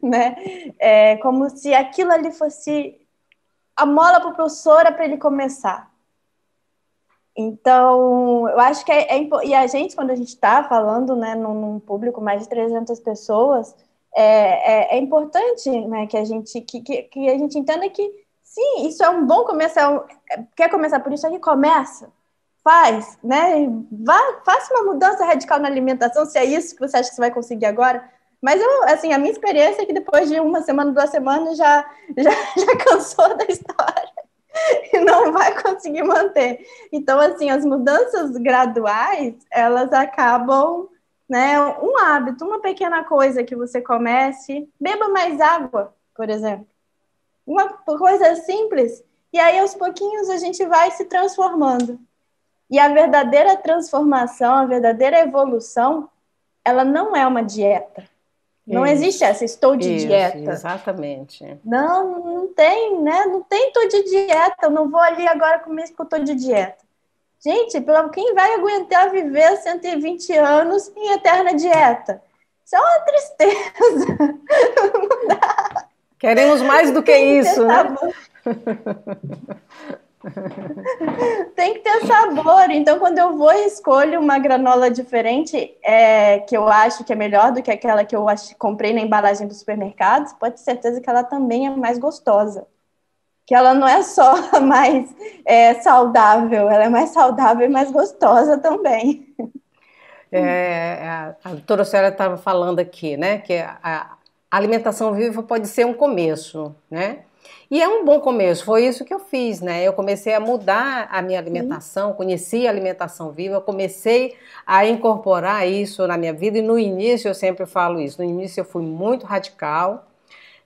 Né? É como se aquilo ali fosse a mola propulsora para ele começar. Então, eu acho que é, é e a gente, quando a gente está falando, né, num, num público mais de trezentas pessoas, é, é, é importante, né, que a gente que, que, que a gente entenda que sim, isso é um bom começo, é um, é, quer começar por isso, aí começa, faz, né, vá, faça uma mudança radical na alimentação, se é isso que você acha que você vai conseguir agora. Mas eu, assim, a minha experiência é que depois de uma semana, duas semanas, já já, já cansou da história. E não vai conseguir manter. Então, assim, as mudanças graduais, elas acabam, né, um hábito, uma pequena coisa que você comece, beba mais água, por exemplo. Uma coisa simples, e aí aos pouquinhos a gente vai se transformando. E a verdadeira transformação, a verdadeira evolução, ela não é uma dieta. Não isso, existe essa, estou de isso, dieta. Exatamente. Não, não tem, né? Não tem, estou de dieta. Eu não vou ali agora comer porque eu estou de dieta. Gente, quem vai aguentar viver cento e vinte anos em eterna dieta? Isso é uma tristeza. Não dá. Queremos mais do que isso, né? Tem que ter sabor. Então, quando eu vou e escolho uma granola diferente, é, que eu acho que é melhor do que aquela que eu comprei na embalagem do supermercado, pode ter certeza que ela também é mais gostosa. que ela não é só mais é, saudável, ela é mais saudável e mais gostosa também. É, a, a doutora Suelen estava falando aqui, né, que a alimentação viva pode ser um começo, né? E é um bom começo, foi isso que eu fiz, né? Eu comecei a mudar a minha alimentação, conheci a alimentação viva, eu comecei a incorporar isso na minha vida, e no início, eu sempre falo isso, no início eu fui muito radical,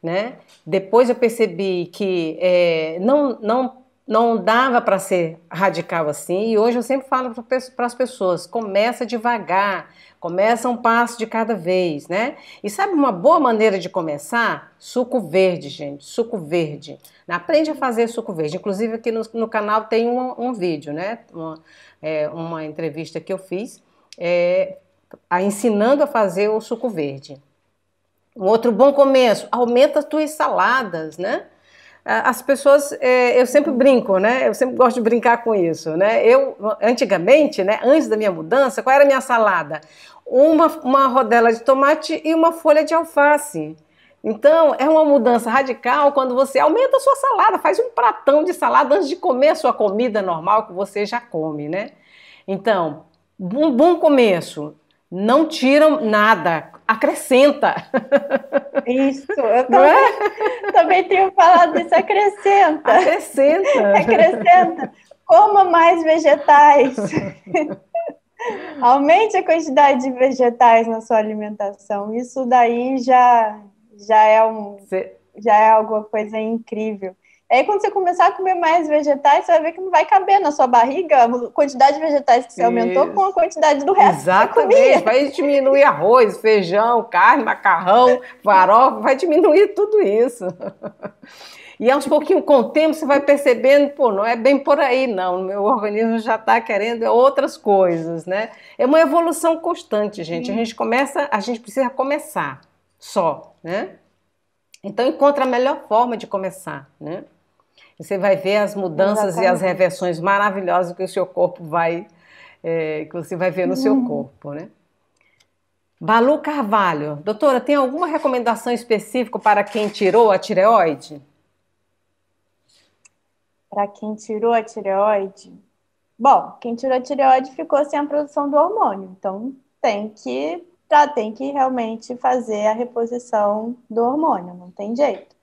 né? Depois eu percebi que é, não, não, não dava para ser radical assim, e hoje eu sempre falo para as pessoas, começa devagar, começa um passo de cada vez, né? E sabe uma boa maneira de começar? Suco verde, gente, suco verde. Aprende a fazer suco verde. Inclusive aqui no, no canal tem um, um vídeo, né? Uma, é, uma entrevista que eu fiz, é, a, ensinando a fazer o suco verde. Um outro bom começo, aumenta as tuas saladas, né? As pessoas, é, eu sempre brinco, né? Eu sempre gosto de brincar com isso, né? Eu, antigamente, né? Antes da minha mudança, qual era a minha salada? Uma, uma rodela de tomate e uma folha de alface. Então, é uma mudança radical quando você aumenta a sua salada, faz um pratão de salada antes de comer a sua comida normal que você já come, né? Então, um bom começo. Não tiram nada, acrescenta. Isso, eu também, é? também tenho falado isso, acrescenta. Acrescenta. Acrescenta, coma mais vegetais. Aumente a quantidade de vegetais na sua alimentação, isso daí já, já, é, um, já é alguma coisa incrível. Aí quando você começar a comer mais vegetais, você vai ver que não vai caber na sua barriga a quantidade de vegetais que você Isso. aumentou com a quantidade do resto. Exatamente, vai diminuir arroz, feijão, carne, macarrão, farofa, vai diminuir tudo isso. E aos pouquinhos, com o tempo, você vai percebendo, pô, não é bem por aí, não. O meu organismo já está querendo outras coisas, né? É uma evolução constante, gente. A gente começa, a gente precisa começar só, né? Então, encontra a melhor forma de começar, né? Você vai ver as mudanças Exatamente. E as reversões maravilhosas que o seu corpo vai, é, que você vai ver no uhum. seu corpo, né? Balu Carvalho, doutora, tem alguma recomendação específica para quem tirou a tireoide? Para quem tirou a tireoide? Bom, quem tirou a tireoide ficou sem a produção do hormônio, então tem que tá, tem que realmente fazer a reposição do hormônio, não tem jeito.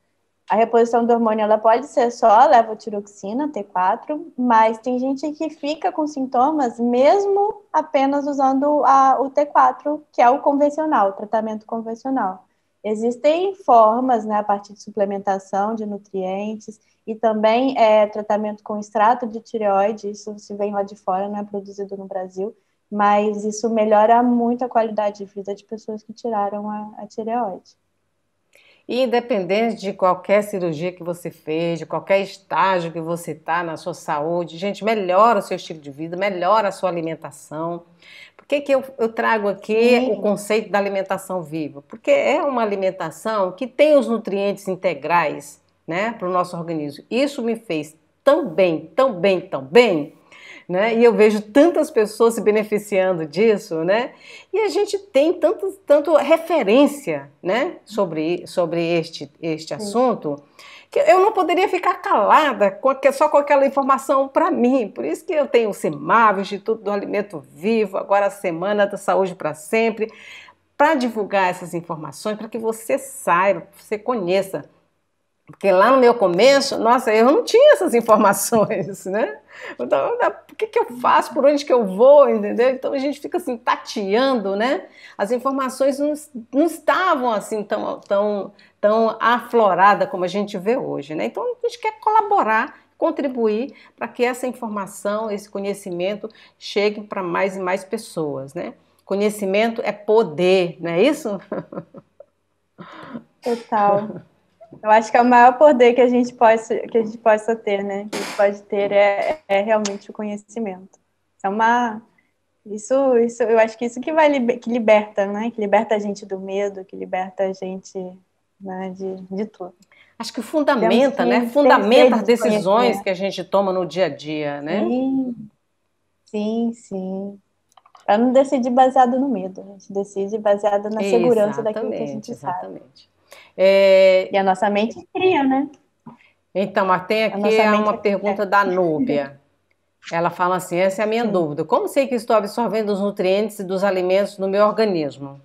A reposição do hormônio, ela pode ser só a levotiroxina, T quatro, mas tem gente que fica com sintomas mesmo apenas usando a, o T quatro, que é o convencional, o tratamento convencional. Existem formas, né, a partir de suplementação de nutrientes e também é, tratamento com extrato de tireoide, isso se vem lá de fora, não é produzido no Brasil, mas isso melhora muito a qualidade de vida de pessoas que tiraram a, a tireoide. E independente de qualquer cirurgia que você fez, de qualquer estágio que você está na sua saúde, gente, melhora o seu estilo de vida, melhora a sua alimentação. Por que que eu, eu trago aqui Sim. o conceito da alimentação viva? Porque é uma alimentação que tem os nutrientes integrais, né, para o nosso organismo. Isso me fez tão bem, tão bem, tão bem, né? E eu vejo tantas pessoas se beneficiando disso, né? E a gente tem tanto, tanto referência, né? Sobre, sobre este, este assunto, que eu não poderia ficar calada com, só com aquela informação para mim. Por isso que eu tenho o SEMAV, Instituto do Alimento Vivo, agora a Semana da Saúde para Sempre, para divulgar essas informações, para que você saiba, você conheça. Porque lá no meu começo, nossa, eu não tinha essas informações, né? Então, o que que eu faço? Por onde que eu vou? Entendeu? Então a gente fica assim, tateando, né? As informações não, não estavam assim tão, tão, tão afloradas como a gente vê hoje, né? Então a gente quer colaborar, contribuir para que essa informação, esse conhecimento chegue para mais e mais pessoas, né? Conhecimento é poder, não é isso? Total. Eu acho que é o maior poder que a gente possa, que a gente possa ter, né? Que a gente pode ter é, é realmente o conhecimento. Isso é uma... Isso, isso, eu acho que isso que vai liber, que liberta, né? Que liberta a gente do medo, que liberta a gente, né, de, de tudo. Acho que fundamenta, que né? Fundamenta as decisões que a gente toma no dia a dia, né? Sim, sim, sim. Para não decidir baseado no medo, a gente decide baseado na segurança exatamente, daquilo que a gente exatamente. Sabe. Exatamente. É... E a nossa mente cria, né? Então, mas tem aqui é uma pergunta é... da Núbia. Ela fala assim, essa é a minha Sim. dúvida. Como sei que estou absorvendo os nutrientes e dos alimentos no meu organismo?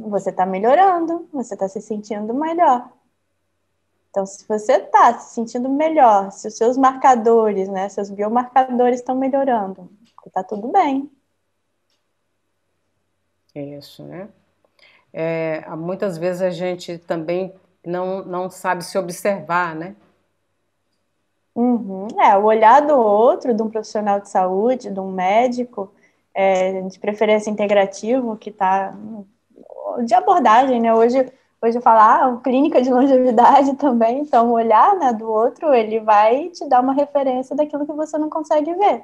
Você está melhorando, você está se sentindo melhor. Então, se você está se sentindo melhor, se os seus marcadores, né, seus biomarcadores estão melhorando, está tudo bem. Isso, né? É, muitas vezes a gente também não, não sabe se observar, né? Uhum. É, o olhar do outro, de um profissional de saúde, de um médico, é, de preferência integrativo, que está de abordagem, né? Hoje, hoje eu falo, ah, clínica de longevidade também, então o olhar, né, do outro, ele vai te dar uma referência daquilo que você não consegue ver.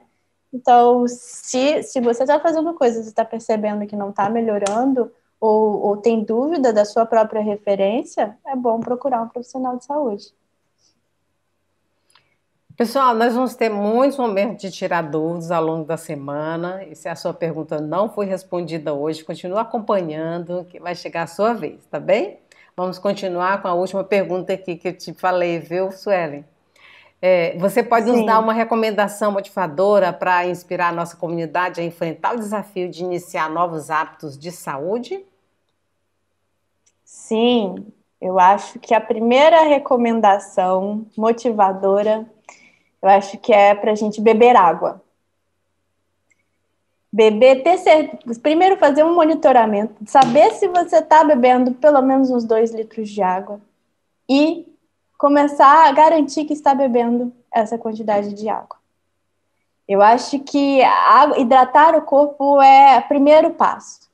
Então, se, se você está fazendo coisas e está percebendo que não está melhorando, ou, ou tem dúvida da sua própria referência, é bom procurar um profissional de saúde. Pessoal, nós vamos ter muitos momentos de tirar dúvidas ao longo da semana. E se a sua pergunta não foi respondida hoje, continua acompanhando, que vai chegar a sua vez, tá bem? Vamos continuar com a última pergunta aqui que eu te falei, viu, Suelen? É, você pode Sim. nos dar uma recomendação motivadora para inspirar a nossa comunidade a enfrentar o desafio de iniciar novos hábitos de saúde? Sim, eu acho que a primeira recomendação motivadora... Eu acho que é para a gente beber água. Beber, ter certeza, primeiro fazer um monitoramento, saber se você está bebendo pelo menos uns dois litros de água e começar a garantir que está bebendo essa quantidade de água. Eu acho que água, hidratar o corpo é o primeiro passo.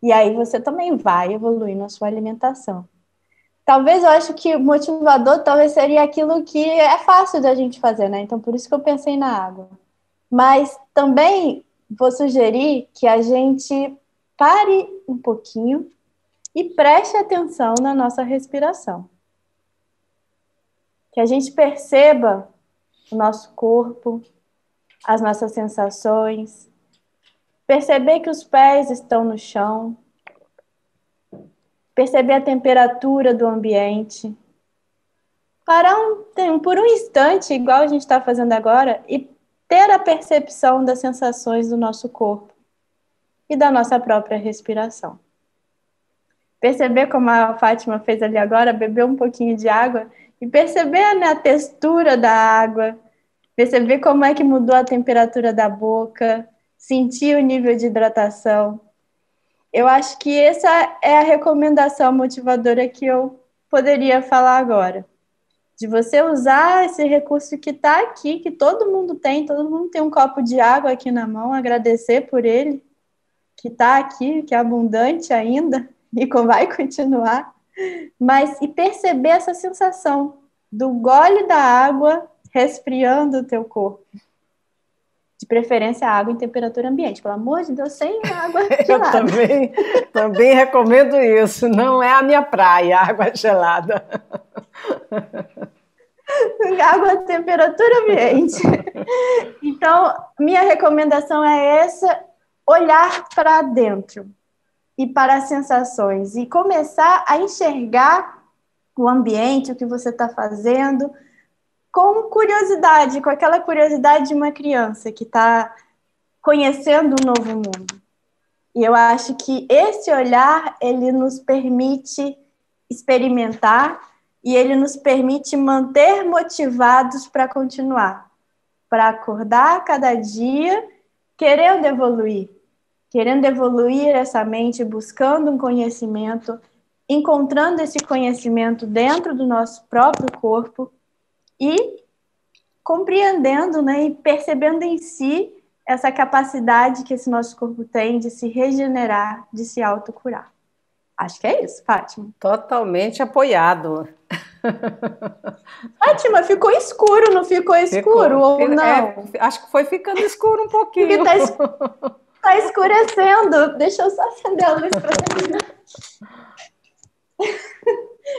E aí você também vai evoluir na sua alimentação. Talvez eu acho que motivador talvez seria aquilo que é fácil da gente fazer, né? Então, por isso que eu pensei na água. Mas também vou sugerir que a gente pare um pouquinho e preste atenção na nossa respiração. Que a gente perceba o nosso corpo, as nossas sensações, perceber que os pés estão no chão, perceber a temperatura do ambiente, parar um, por um instante, igual a gente está fazendo agora, e ter a percepção das sensações do nosso corpo e da nossa própria respiração. Perceber, como a Fátima fez ali agora, beber um pouquinho de água e perceber, né, a textura da água, perceber como é que mudou a temperatura da boca, sentir o nível de hidratação. Eu acho que essa é a recomendação motivadora que eu poderia falar agora. De você usar esse recurso que está aqui, que todo mundo tem, todo mundo tem um copo de água aqui na mão, agradecer por ele, que está aqui, que é abundante ainda, e vai continuar. Mas, e perceber essa sensação do gole da água resfriando o teu corpo. De preferência, água em temperatura ambiente. Pelo amor de Deus, sem água gelada. Eu também, também recomendo isso. Não é a minha praia, água gelada. Água em temperatura ambiente. Então, minha recomendação é essa. Olhar para dentro e para as sensações. E começar a enxergar o ambiente, o que você está fazendo... com curiosidade, com aquela curiosidade de uma criança que está conhecendo um novo mundo. E eu acho que esse olhar, ele nos permite experimentar e ele nos permite manter motivados para continuar, para acordar cada dia querendo evoluir, querendo evoluir essa mente, buscando um conhecimento, encontrando esse conhecimento dentro do nosso próprio corpo, e compreendendo, né, e percebendo em si essa capacidade que esse nosso corpo tem de se regenerar, de se autocurar. Acho que é isso, Fátima. Totalmente apoiado. Fátima, ficou escuro, não ficou escuro? Ficou, ou não? É, acho que foi ficando escuro um pouquinho. Porque tá, es tá escurecendo. Deixa eu só acender a luz para terminar.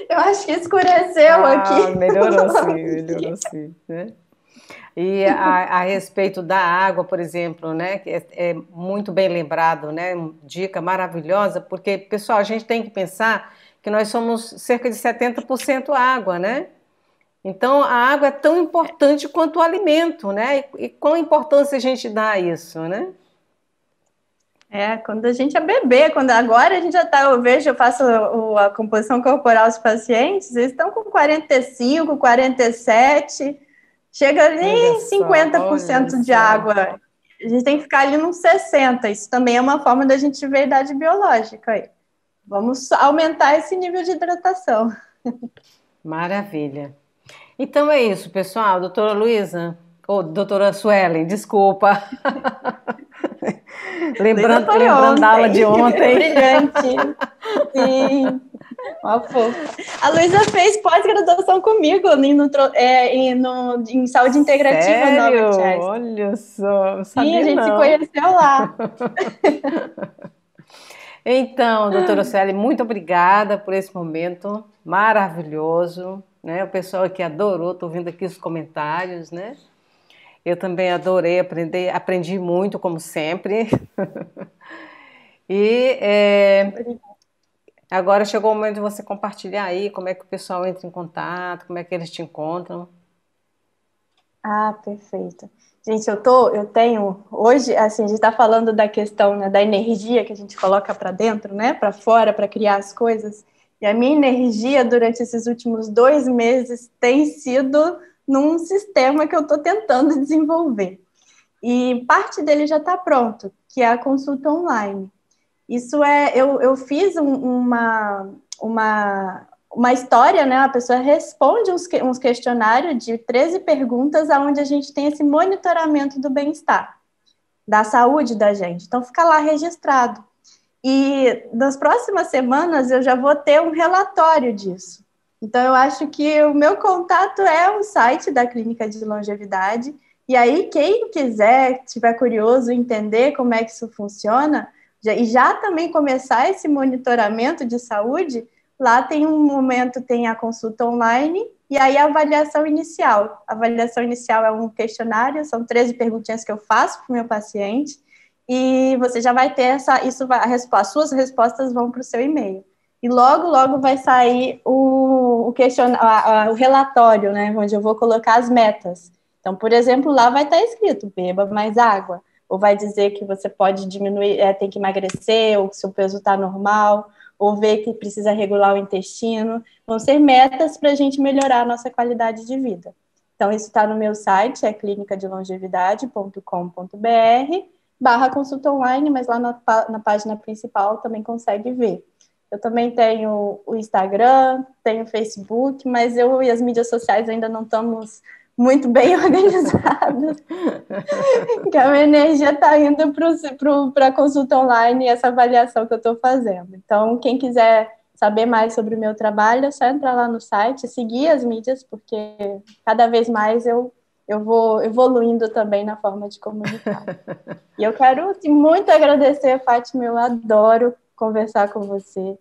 Eu acho que escureceu ah, aqui. Melhorou sim, melhorou sim, né? E a, a respeito da água, por exemplo, né? Que é, é muito bem lembrado, né? Dica maravilhosa, porque, pessoal, a gente tem que pensar que nós somos cerca de setenta por cento água, né? Então, a água é tão importante quanto o alimento, né? E, e qual importância a gente dá a isso, né? É, quando a gente é bebê, quando agora a gente já tá, eu vejo, eu faço a composição corporal dos pacientes, eles estão com quarenta e cinco, quarenta e sete, chega ali em cinquenta por cento de água. A gente tem que ficar ali nos sessenta, isso também é uma forma da gente ver a idade biológica aí. Vamos aumentar esse nível de hidratação. Maravilha. Então é isso, pessoal. Doutora Luísa, ou doutora Suelen, desculpa. lembrando lembrando da aula de ontem. Brilhante. Sim. Uma fofa. A Luísa fez pós-graduação comigo em, nutro, é, em, no, em saúde integrativa. Sério? No Olha só, não sabia. Sim, a gente não. se conheceu lá. Então, doutora Suelen, muito obrigada por esse momento maravilhoso, né? O pessoal aqui adorou, estou vendo aqui os comentários, né? Eu também adorei aprender, aprendi muito, como sempre. E é, agora chegou o momento de você compartilhar aí como é que o pessoal entra em contato, como é que eles te encontram. Ah, perfeito. Gente, eu, tô, eu tenho, hoje, assim, a gente está falando da questão, né, da energia que a gente coloca para dentro, né, para fora, para criar as coisas, e a minha energia durante esses últimos dois meses tem sido num sistema que eu estou tentando desenvolver. E parte dele já está pronto, que é a consulta online. Isso é, eu, eu fiz um, uma... uma Uma história, né? A pessoa responde uns, uns questionários de treze perguntas, onde a gente tem esse monitoramento do bem-estar, da saúde da gente. Então, fica lá registrado. E nas próximas semanas, eu já vou ter um relatório disso. Então, eu acho que o meu contato é o site da Clínica de Longevidade. E aí, quem quiser, tiver curioso, entender como é que isso funciona, já, e já também começar esse monitoramento de saúde. Lá tem um momento, tem a consulta online e aí a avaliação inicial. A avaliação inicial é um questionário, são treze perguntinhas que eu faço para o meu paciente e você já vai ter essa, isso vai, as suas respostas vão para o seu e-mail. E logo, logo vai sair o, o, question, a, a, o relatório, né, onde eu vou colocar as metas. Então, por exemplo, lá vai estar escrito, beba mais água. Ou vai dizer que você pode diminuir, é, tem que emagrecer, ou que seu peso está normal, ou ver que precisa regular o intestino, vão ser metas para a gente melhorar a nossa qualidade de vida. Então, isso está no meu site, é clínica de longevidade ponto com ponto b r, barra consulta online, mas lá na, na página principal também consegue ver. Eu também tenho o Instagram, tenho o Facebook, mas eu e as mídias sociais ainda não estamos muito bem organizadas, que a minha energia está indo para a consulta online e essa avaliação que eu estou fazendo. Então, quem quiser saber mais sobre o meu trabalho, é só entrar lá no site, seguir as mídias, porque cada vez mais eu, eu vou evoluindo também na forma de comunicar. E eu quero muito agradecer, Fátima, eu adoro conversar com você.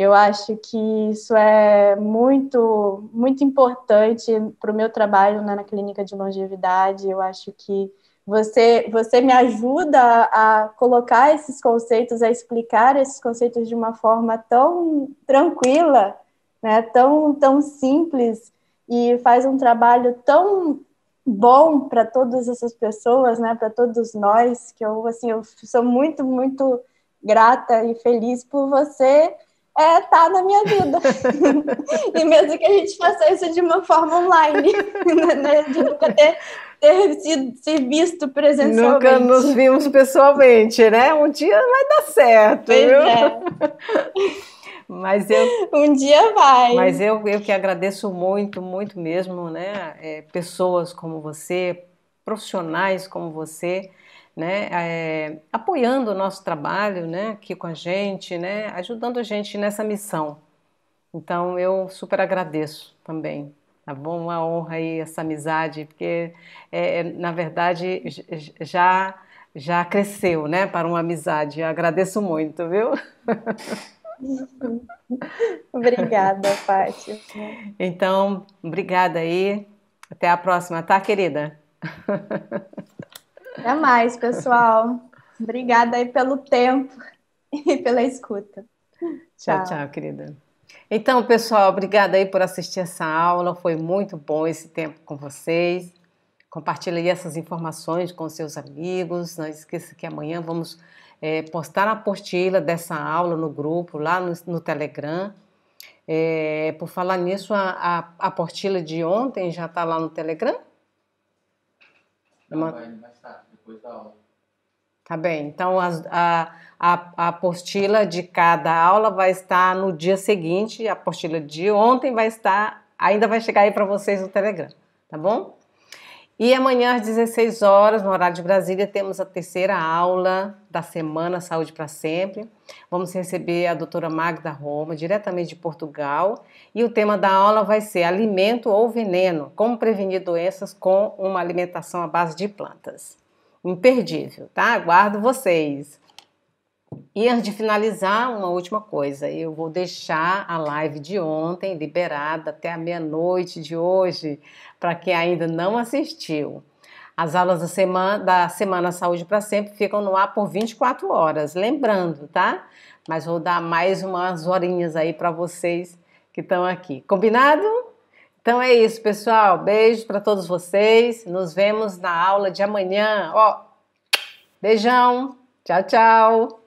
Eu acho que isso é muito, muito importante para o meu trabalho, né, na Clínica de Longevidade. Eu acho que você, você me ajuda a colocar esses conceitos, a explicar esses conceitos de uma forma tão tranquila, né, tão, tão simples, e faz um trabalho tão bom para todas essas pessoas, né, para todos nós, que eu, assim, eu sou muito, muito grata e feliz por você. É, tá na minha vida. E mesmo que a gente faça isso de uma forma online, né? De nunca ter, ter sido, se visto presencialmente. Nunca nos vimos pessoalmente, né? Um dia vai dar certo, pois viu? É. Mas eu, um dia vai. Mas eu, eu que agradeço muito, muito mesmo, né? É, pessoas como você, profissionais como você, né, é, apoiando o nosso trabalho, né, aqui com a gente, né, ajudando a gente nessa missão. Então eu super agradeço também, tá bom? Uma honra aí essa amizade, porque é, na verdade já, já cresceu, né, para uma amizade. Eu agradeço muito, viu? Obrigada, Fátima. Então, obrigada aí. Até a próxima, tá, querida? Até mais, pessoal. Obrigada aí pelo tempo e pela escuta. Tchau, tchau, tchau, querida. Então, pessoal, obrigada aí por assistir essa aula. Foi muito bom esse tempo com vocês. Compartilhe aí essas informações com seus amigos. Não esqueça que amanhã vamos é, postar a apostila dessa aula no grupo, lá no, no Telegram. É, por falar nisso, a, a, a apostila de ontem já está lá no Telegram? Não, Uma... vai mais tarde, depois da aula. Tá bem, então a, a, a apostila de cada aula vai estar no dia seguinte, a apostila de ontem vai estar, ainda vai chegar aí para vocês no Telegram, tá bom? E amanhã às dezesseis horas, no horário de Brasília, temos a terceira aula da Semana Saúde para Sempre. Vamos receber a doutora Magda Roma, diretamente de Portugal, e o tema da aula vai ser Alimento ou Veneno, como prevenir doenças com uma alimentação à base de plantas. Imperdível, tá? Aguardo vocês. E antes de finalizar, uma última coisa. Eu vou deixar a live de ontem liberada até a meia-noite de hoje, para quem ainda não assistiu. As aulas da semana, da semana Saúde para Sempre ficam no ar por vinte e quatro horas, lembrando, tá? Mas vou dar mais umas horinhas aí para vocês que estão aqui. Combinado? Então é isso, pessoal. Beijo para todos vocês. Nos vemos na aula de amanhã. Ó, beijão. Tchau, tchau.